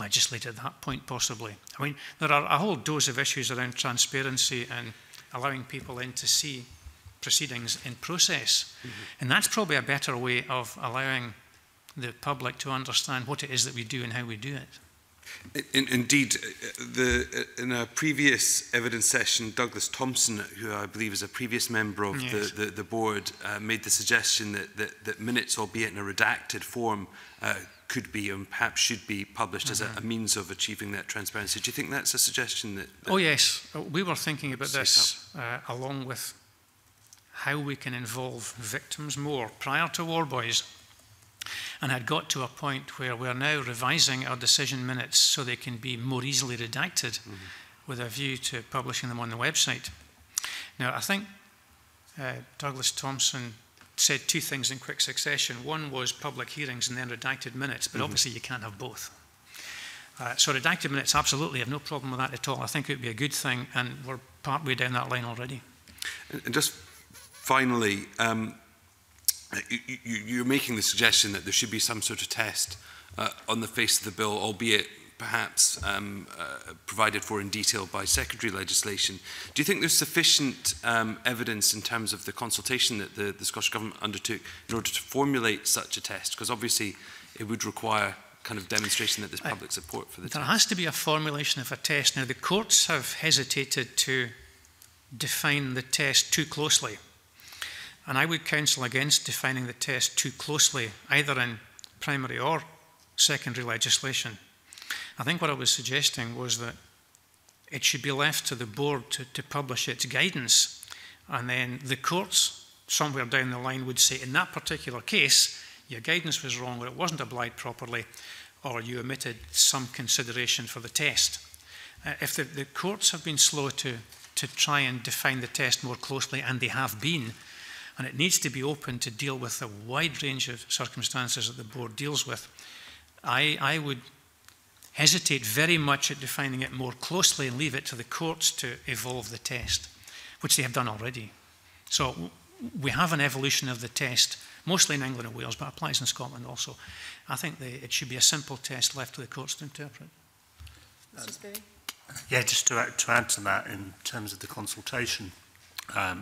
legislate at that point, possibly. I mean, there are a whole dose of issues around transparency and allowing people in to see proceedings in process. Mm-hmm. And that's probably a better way of allowing the public to understand what it is that we do and how we do it. Indeed, in a previous evidence session, Douglas Thompson, who I believe is a previous member of the board, made the suggestion that minutes, albeit in a redacted form, could be and perhaps should be published as a means of achieving that transparency. Do you think that's a suggestion that Oh, yes. We were thinking about this along with how we can involve victims more prior to Warboys. And had got to a point where we're now revising our decision minutes so they can be more easily redacted, mm-hmm. with a view to publishing them on the website. Now, I think Douglas Thompson said two things in quick succession. One was public hearings and then redacted minutes, but mm-hmm. obviously you can't have both. So redacted minutes, absolutely, I have no problem with that at all. I think it would be a good thing, and we're partway down that line already. And just finally, you're making the suggestion that there should be some sort of test on the face of the bill, albeit perhaps provided for in detail by secondary legislation. Do you think there's sufficient evidence in terms of the consultation that the Scottish Government undertook in order to formulate such a test? Because obviously it would require kind of demonstration that there's public support for the test. There has to be a formulation of a test. Now, the courts have hesitated to define the test too closely. And I would counsel against defining the test too closely, either in primary or secondary legislation. I think what I was suggesting was that it should be left to the board to publish its guidance, and then the courts somewhere down the line would say, in that particular case, your guidance was wrong, or it wasn't applied properly, or you omitted some consideration for the test. if the courts have been slow to try and define the test more closely, and they have been, and it needs to be open to deal with the wide range of circumstances that the board deals with, I would hesitate very much at defining it more closely and leave it to the courts to evolve the test, which they have done already. So we have an evolution of the test, mostly in England and Wales, but applies in Scotland also. I think it should be a simple test left to the courts to interpret. Yeah, just to add to that, in terms of the consultation that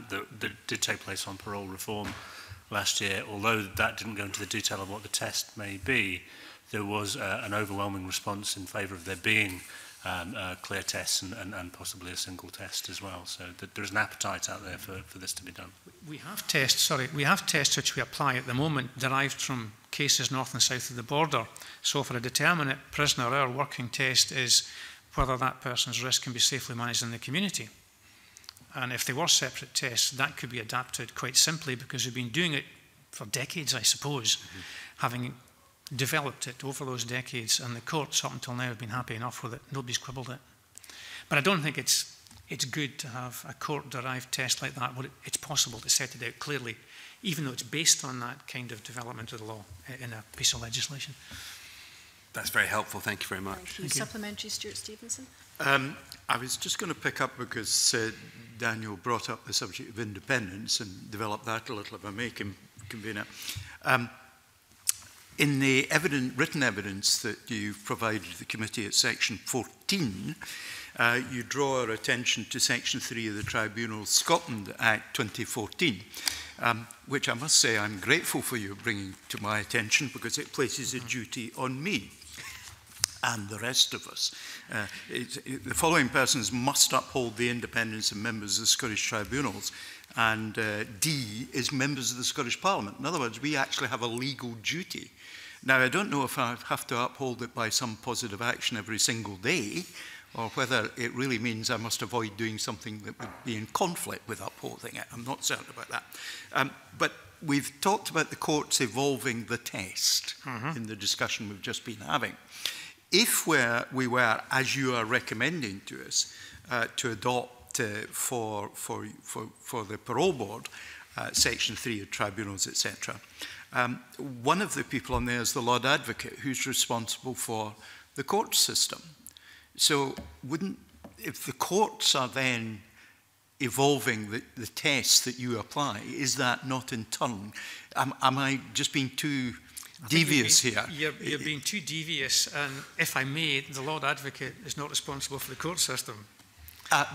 did take place on parole reform last year, although that didn't go into the detail of what the test may be, there was an overwhelming response in favour of there being clear tests and possibly a single test as well. So there's an appetite out there for this to be done. We have tests which we apply at the moment derived from cases north and south of the border. So for a determinate prisoner, our working test is whether that person's risk can be safely managed in the community. And if they were separate tests, that could be adapted quite simply, because we've been doing it for decades, I suppose, having developed it over those decades, and the courts up until now have been happy enough with it. Nobody's quibbled it. But I don't think it's good to have a court-derived test like that, where it's possible to set it out clearly, even though it's based on that kind of development of the law in a piece of legislation. That's very helpful. Thank you very much. Thank you. Supplementary, Stuart Stevenson. I was just going to pick up, because Daniel brought up the subject of independence and developed that a little, if I may, Convener. In the written evidence that you provided the committee at section 14, you draw our attention to section 3 of the Tribunal Scotland Act 2014, which I must say I'm grateful for you bringing to my attention, because it places a duty on me and the rest of us. The following persons must uphold the independence of members of the Scottish tribunals, and D is members of the Scottish Parliament. In other words, we actually have a legal duty. Now, I don't know if I have to uphold it by some positive action every single day, or whether it really means I must avoid doing something that would be in conflict with upholding it. I'm not certain about that. But we've talked about the courts evolving the test in the discussion we've just been having. If we were, as you are recommending to us, to adopt for the parole board, section 3 of tribunals, etc. One of the people on there is the Lord Advocate, who's responsible for the court system. So if the courts are then evolving the test that you apply, is that not in turn? Am I just being too devious here? You're being too devious, and if I may, the Lord Advocate is not responsible for the court system.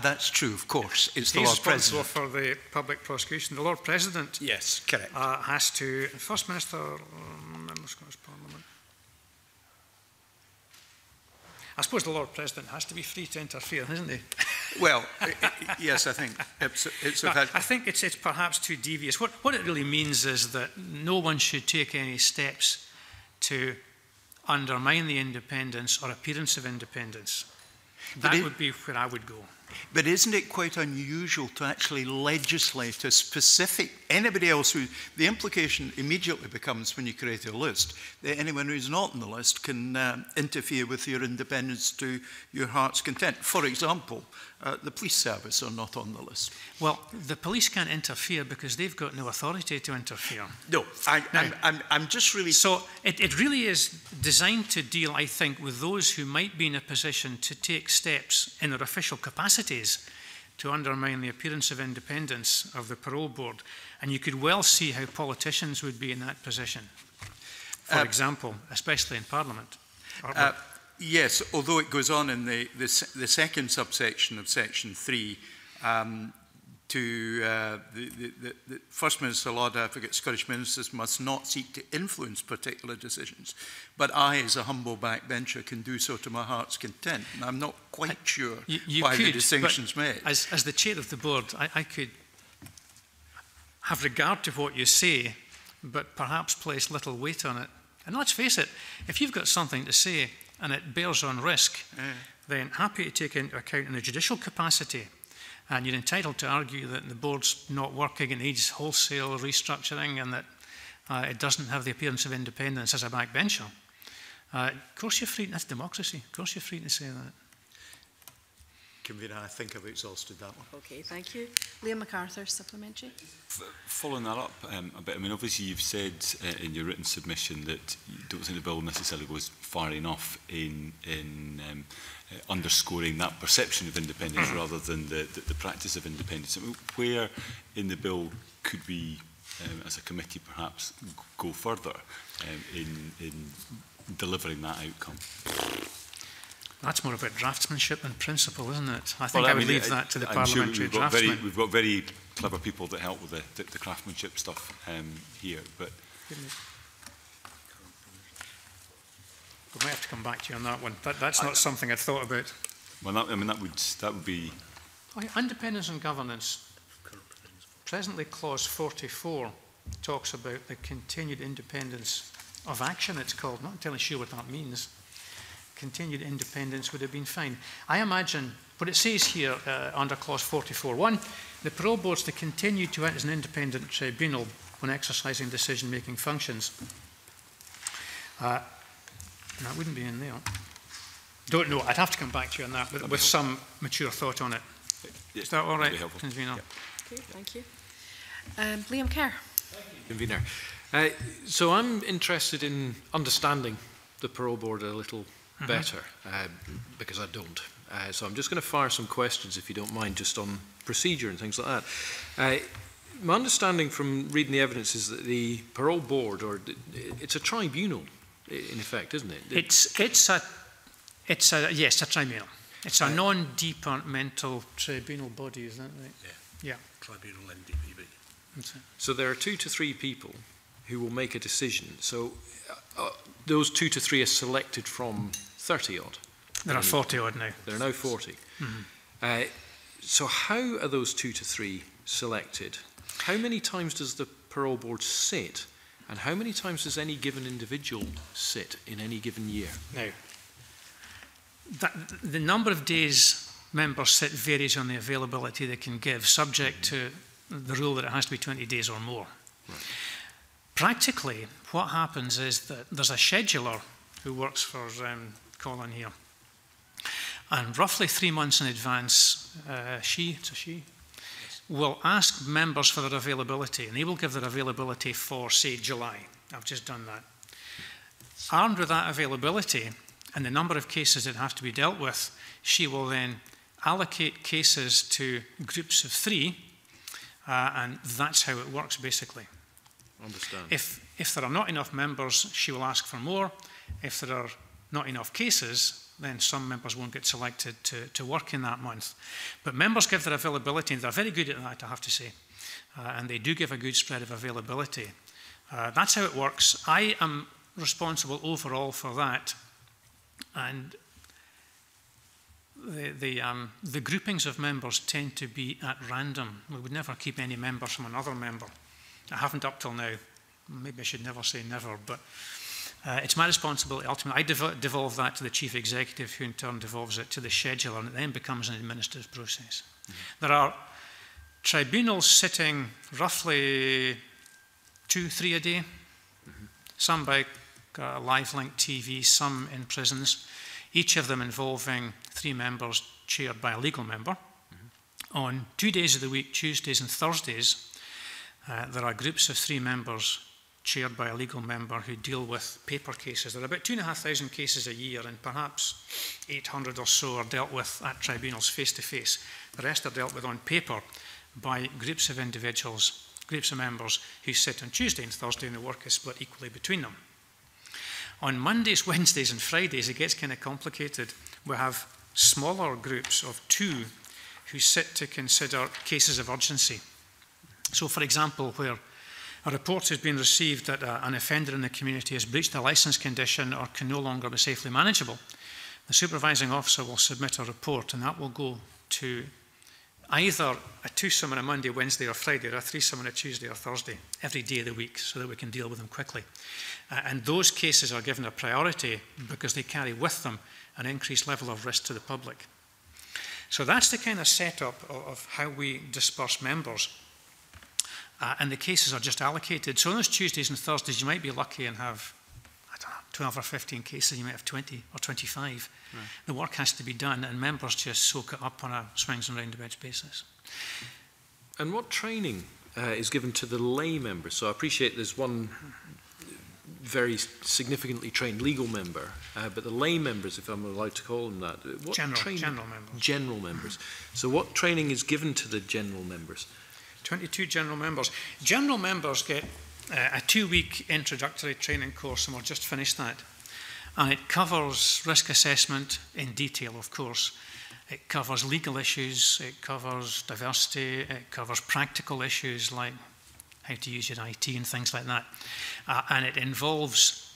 That's true, of course. It's the Lord President. He's responsible for the public prosecution. The Lord President, yes, correct, has to... First Minister, member of Scottish Parliament. I suppose the Lord President has to be free to interfere, isn't he? Well, yes, I think. I think it's perhaps too devious. What it really means is that no one should take any steps to undermine the independence or appearance of independence. That would be where I would go. But isn't it quite unusual to actually legislate a specific... Anybody else who... The implication immediately becomes, when you create a list, that anyone who's not on the list can interfere with your independence to your heart's content. For example, the police service are not on the list. Well, the police can't interfere because they've got no authority to interfere. No, I'm just really... So it really is designed to deal, I think, with those who might be in a position to take steps in their official capacities to undermine the appearance of independence of the parole board. And you could well see how politicians would be in that position, for example, especially in Parliament. Yes, although it goes on in the second subsection of Section 3 to the First Minister, Lord Advocate, Scottish Ministers must not seek to influence particular decisions, but I, as a humble backbencher, can do so to my heart's content. And I'm not quite sure why the distinction's made. As the chair of the board, I could have regard to what you say, but perhaps place little weight on it. And let's face it, if you've got something to say and it bears on risk, then happy to take into account in the judicial capacity. And you're entitled to argue that the board's not working, it needs wholesale restructuring, and that it doesn't have the appearance of independence as a backbencher. Of course you're free, that's democracy, of course you're free to say that. Convener, I think I've exhausted that one. Okay, thank you. Liam MacArthur, supplementary. Following that up a bit, I mean, obviously you've said in your written submission that you don't think the bill necessarily goes far enough in underscoring that perception of independence rather than the practice of independence. I mean, where in the bill could we, as a committee, perhaps go further in delivering that outcome? That's more about draftsmanship and principle, isn't it? I think I would leave that to the parliamentary draftsman. We've got very clever people that help with the craftsmanship stuff here, but we might have to come back to you on that one. But that's not something I've thought about. Well, that, I mean, that would be independence and governance. Presently, clause 44 talks about the continued independence of action. It's called. I'm not entirely sure what that means. Continued independence would have been fine. I imagine what it says here under clause 44.1, the parole board's to continue to act as an independent tribunal when exercising decision-making functions. That wouldn't be in there. Don't know. I'd have to come back to you on that with some mature thought on it. Yeah, is that all right, Convener? Yeah. Okay, thank you. Liam Kerr. Thank you, Convener. So I'm interested in understanding the parole board a little better, because I don't. So I'm just going to fire some questions, if you don't mind, just on procedure and things like that. My understanding from reading the evidence is that the parole board, or it's a tribunal, in effect, isn't it? It's a tribunal. It's a non-departmental tribunal body, isn't it? Right? Yeah. Tribunal NDPB. That's it. So there are 2 to 3 people who will make a decision. So those 2 to 3 are selected from 30-odd. There are 40-odd now. There are now 40. Mm-hmm. So how are those 2 to 3 selected? How many times does the parole board sit? And how many times does any given individual sit in any given year? Now, the number of days members sit varies on the availability they can give, subject to the rule that it has to be 20 days or more. Right. Practically, what happens is that there's a scheduler who works for Colin here. And roughly 3 months in advance, she will ask members for their availability, and they will give their availability for, say, July. I've just done that. Armed with that availability and the number of cases that have to be dealt with, she will then allocate cases to groups of 3, and that's how it works, basically. Understand. If there are not enough members, she will ask for more. If there are not enough cases, then some members won't get selected to work in that month. But members give their availability, and they're very good at that, I have to say. And they do give a good spread of availability. That's how it works. I am responsible overall for that. And the groupings of members tend to be at random. We would never keep any member from another member. I haven't up till now. Maybe I should never say never, but it's my responsibility ultimately. I devolve that to the chief executive, who in turn devolves it to the scheduler, and it then becomes an administrative process. Mm-hmm. There are tribunals sitting roughly 2, 3 a day, mm-hmm. some by live link TV, some in prisons, each of them involving 3 members chaired by a legal member. Mm-hmm. On 2 days of the week, Tuesdays and Thursdays, there are groups of 3 members chaired by a legal member who deal with paper cases. There are about 2,500 cases a year, and perhaps 800 or so are dealt with at tribunals face-to-face. The rest are dealt with on paper by groups of individuals, groups of members who sit on Tuesday and Thursday, and the work is split equally between them. On Mondays, Wednesdays and Fridays, it gets kind of complicated. We have smaller groups of 2 who sit to consider cases of urgency. So, for example, where a report has been received that an offender in the community has breached a licence condition or can no longer be safely manageable, the supervising officer will submit a report, and that will go to either a twosome on a Monday, Wednesday or Friday, or a threesome on a Tuesday or Thursday, every day of the week, so that we can deal with them quickly. And those cases are given a priority because they carry with them an increased level of risk to the public. So that's the kind of setup of how we disperse members. And the cases are just allocated. So on those Tuesdays and Thursdays, you might be lucky and have, I don't know, 12 or 15 cases, you might have 20 or 25. Right. The work has to be done, and members just soak it up on a swings and roundabouts basis. And what training is given to the lay members? So I appreciate there's one very significantly trained legal member, but the lay members, if I'm allowed to call them that, what general members. General members. So what training is given to the general members? 22 general members. General members get a 2-week introductory training course, and we'll just finish that. And it covers risk assessment in detail, of course. It covers legal issues, it covers diversity, it covers practical issues like how to use your IT and things like that. And it involves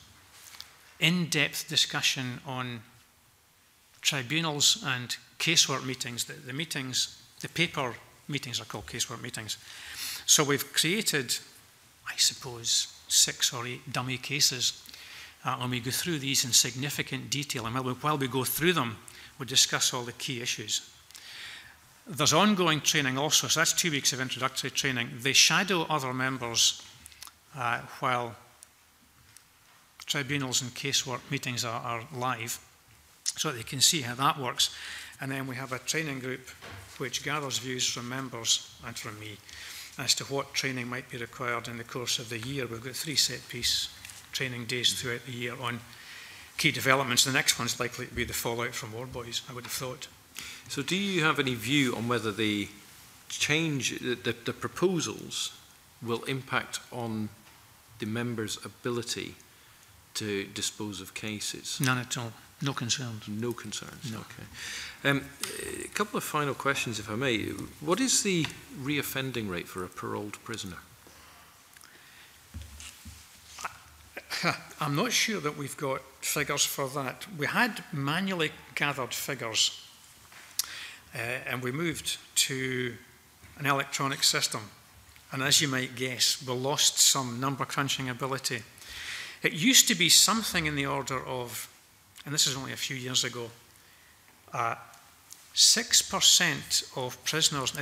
in-depth discussion on tribunals and casework meetings. The paper meetings are called casework meetings. So we've created, I suppose, 6 or 8 dummy cases. And we go through these in significant detail. And while we go through them, we discuss all the key issues. There's ongoing training also, so that's 2 weeks of introductory training. They shadow other members while tribunals and casework meetings are live, so that they can see how that works. And then we have a training group which gathers views from members and from me as to what training might be required in the course of the year. We've got 3 set-piece training days throughout the year on key developments. The next one's likely to be the fallout from Warboys, I would have thought. So do you have any view on whether the change, the proposals will impact on the members' ability to dispose of cases? None at all. No concerns. No concerns. No. Okay. A couple of final questions, if I may. What is the reoffending rate for a paroled prisoner? I'm not sure that we've got figures for that. We had manually gathered figures, and we moved to an electronic system. And as you might guess, we lost some number crunching ability. It used to be something in the order of, and this is only a few years ago, 6% of prisoners,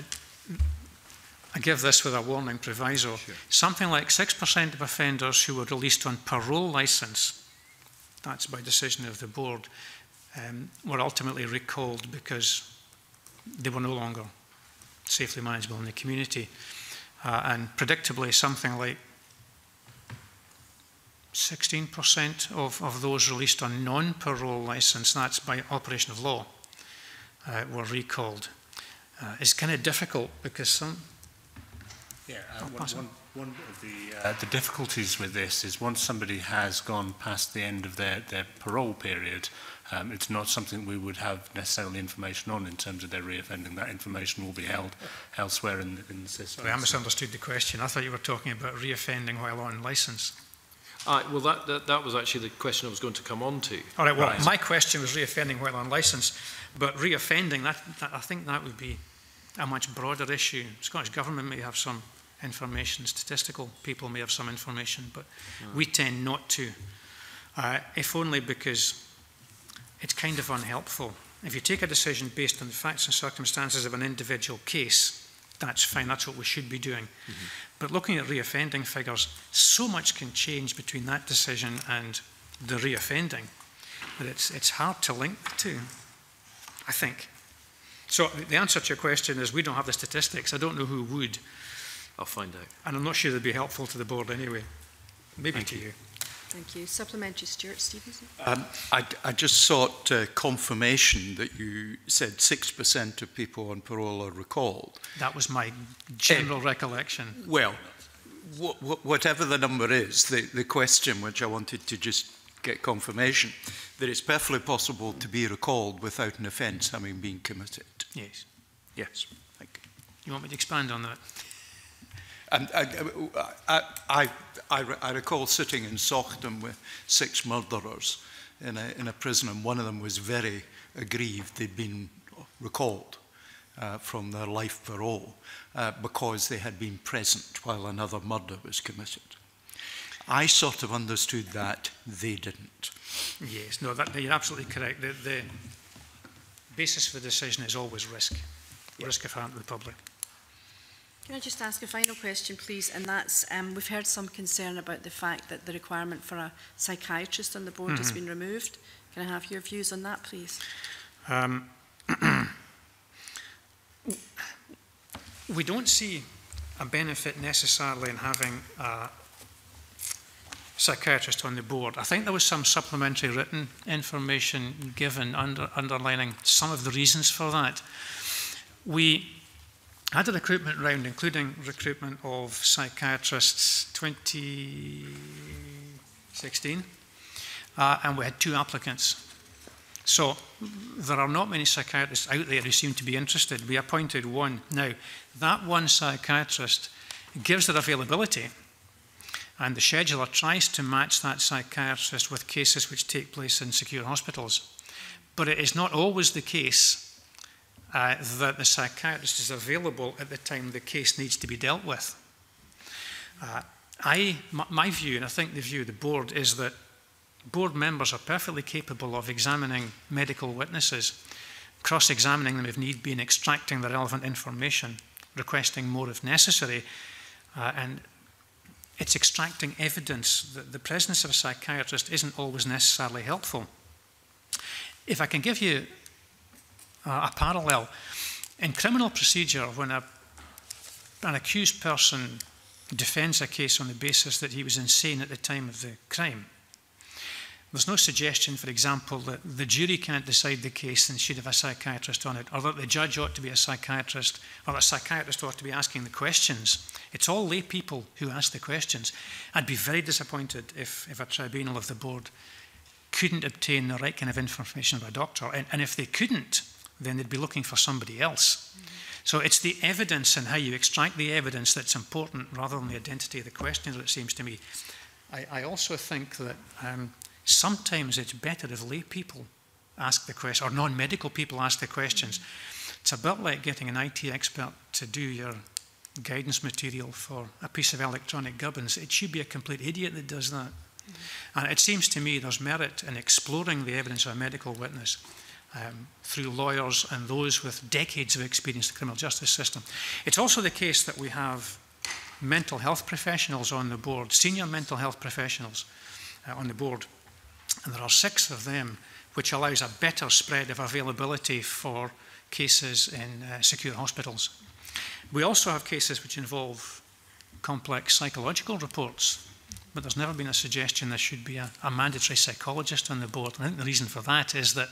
I give this with a warning proviso, sure. Something like 6% of offenders who were released on parole licence, that's by decision of the board, were ultimately recalled because they were no longer safely manageable in the community. And predictably, something like 16% of those released on non-parole licence, that's by operation of law, were recalled. It's kind of difficult because some... Yeah, one of the difficulties with this is once somebody has gone past the end of their parole period, it's not something we would have necessarily information on in terms of their reoffending. That information will be held elsewhere in the system. Sorry, I misunderstood the question. I thought you were talking about reoffending while on licence. Well, that was actually the question I was going to come on to. All right, well, right. My question was reoffending while on licence, but reoffending, I think that would be a much broader issue. The Scottish Government may have some information, statistical people may have some information, but we tend not to, if only because it's kind of unhelpful. If you take a decision based on the facts and circumstances of an individual case, that's fine, that's what we should be doing. Mm-hmm. But looking at reoffending figures, so much can change between that decision and the reoffending that it's hard to link the two, I think. So the answer to your question is we don't have the statistics. I don't know who would. I'll find out. And I'm not sure they'd be helpful to the board anyway. Maybe Thank to you. Thank you. Supplementary, Stuart Stevenson. I just sought confirmation that you said 6% of people on parole are recalled. That was my general recollection. Well, whatever the number is, the question which I wanted to just get confirmation, that it's perfectly possible to be recalled without an offence having been committed. Yes. Yes. Thank you. You want me to expand on that? And I recall sitting in Sochtum with 6 murderers in a prison, and one of them was very aggrieved they'd been recalled from their life parole because they had been present while another murder was committed. I sort of understood that they didn't. Yes, no, you're absolutely correct. The basis for the decision is always risk, risk of harm to the public. Can I just ask a final question, please? And that's, we've heard some concern about the fact that the requirement for a psychiatrist on the board has been removed. Can I have your views on that, please? We don't see a benefit necessarily in having a psychiatrist on the board. I think there was some supplementary written information given underlining some of the reasons for that. We had a recruitment round, including recruitment of psychiatrists 2016, and we had 2 applicants. So there are not many psychiatrists out there who seem to be interested. We appointed 1. Now, that 1 psychiatrist gives their availability, and the scheduler tries to match that psychiatrist with cases which take place in secure hospitals. But it is not always the case that the psychiatrist is available at the time the case needs to be dealt with. My view, and I think the view of the board, is that board members are perfectly capable of examining medical witnesses, cross-examining them if need be, and extracting the relevant information, requesting more if necessary, and it's extracting evidence that the presence of a psychiatrist isn't always necessarily helpful. If I can give you a parallel. In criminal procedure, when an accused person defends a case on the basis that he was insane at the time of the crime, there's no suggestion, for example, that the jury can't decide the case and should have a psychiatrist on it, or that the judge ought to be a psychiatrist, or that a psychiatrist ought to be asking the questions. It's all lay people who ask the questions. I'd be very disappointed if a tribunal of the board couldn't obtain the right kind of information of a doctor, and if they couldn't, then they'd be looking for somebody else. So it's the evidence and how you extract the evidence that's important rather than the identity of the questioner, it seems to me. I also think that sometimes it's better if lay people ask the question, or non-medical people ask the questions. It's a bit like getting an IT expert to do your guidance material for a piece of electronic gubbins. It should be a complete idiot that does that. And it seems to me there's merit in exploring the evidence of a medical witness through lawyers and those with decades of experience in the criminal justice system. It's also the case that we have mental health professionals on the board, senior mental health professionals on the board, and there are 6 of them, which allows a better spread of availability for cases in secure hospitals. We also have cases which involve complex psychological reports, but there's never been a suggestion there should be a mandatory psychologist on the board. And I think the reason for that is that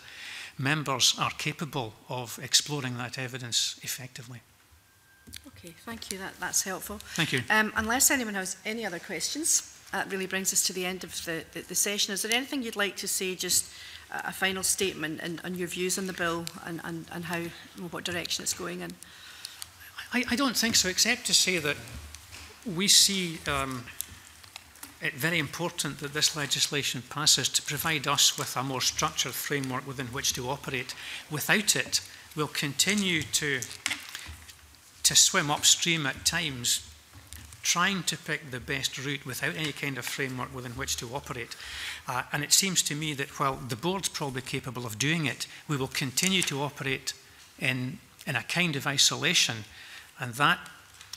members are capable of exploring that evidence effectively. Okay, thank you. That's helpful. Thank you. Unless anyone has any other questions, that really brings us to the end of the session. Is there anything you'd like to say, just a final statement on your views on the bill and how, what direction it's going in? I don't think so, except to say that we see it's very important that this legislation passes to provide us with a more structured framework within which to operate. Without it, we'll continue to swim upstream at times, trying to pick the best route without any kind of framework within which to operate. And it seems to me that while the board's probably capable of doing it, we will continue to operate in a kind of isolation, and that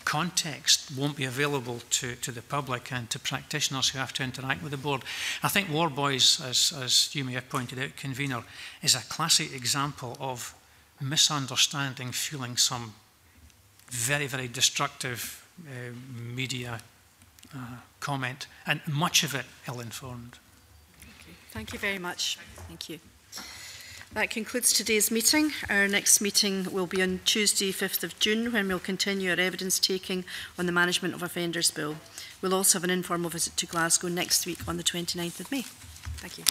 context won't be available to the public and to practitioners who have to interact with the board. I think Warboys, as you may have pointed out, convener, is a classic example of misunderstanding fueling some very, very destructive media comment, and much of it ill-informed. Okay. Thank you very much. Thank you. That concludes today's meeting. Our next meeting will be on Tuesday, 5th of June, when we'll continue our evidence taking on the Management of Offenders Bill. We'll also have an informal visit to Glasgow next week on the 29th of May. Thank you.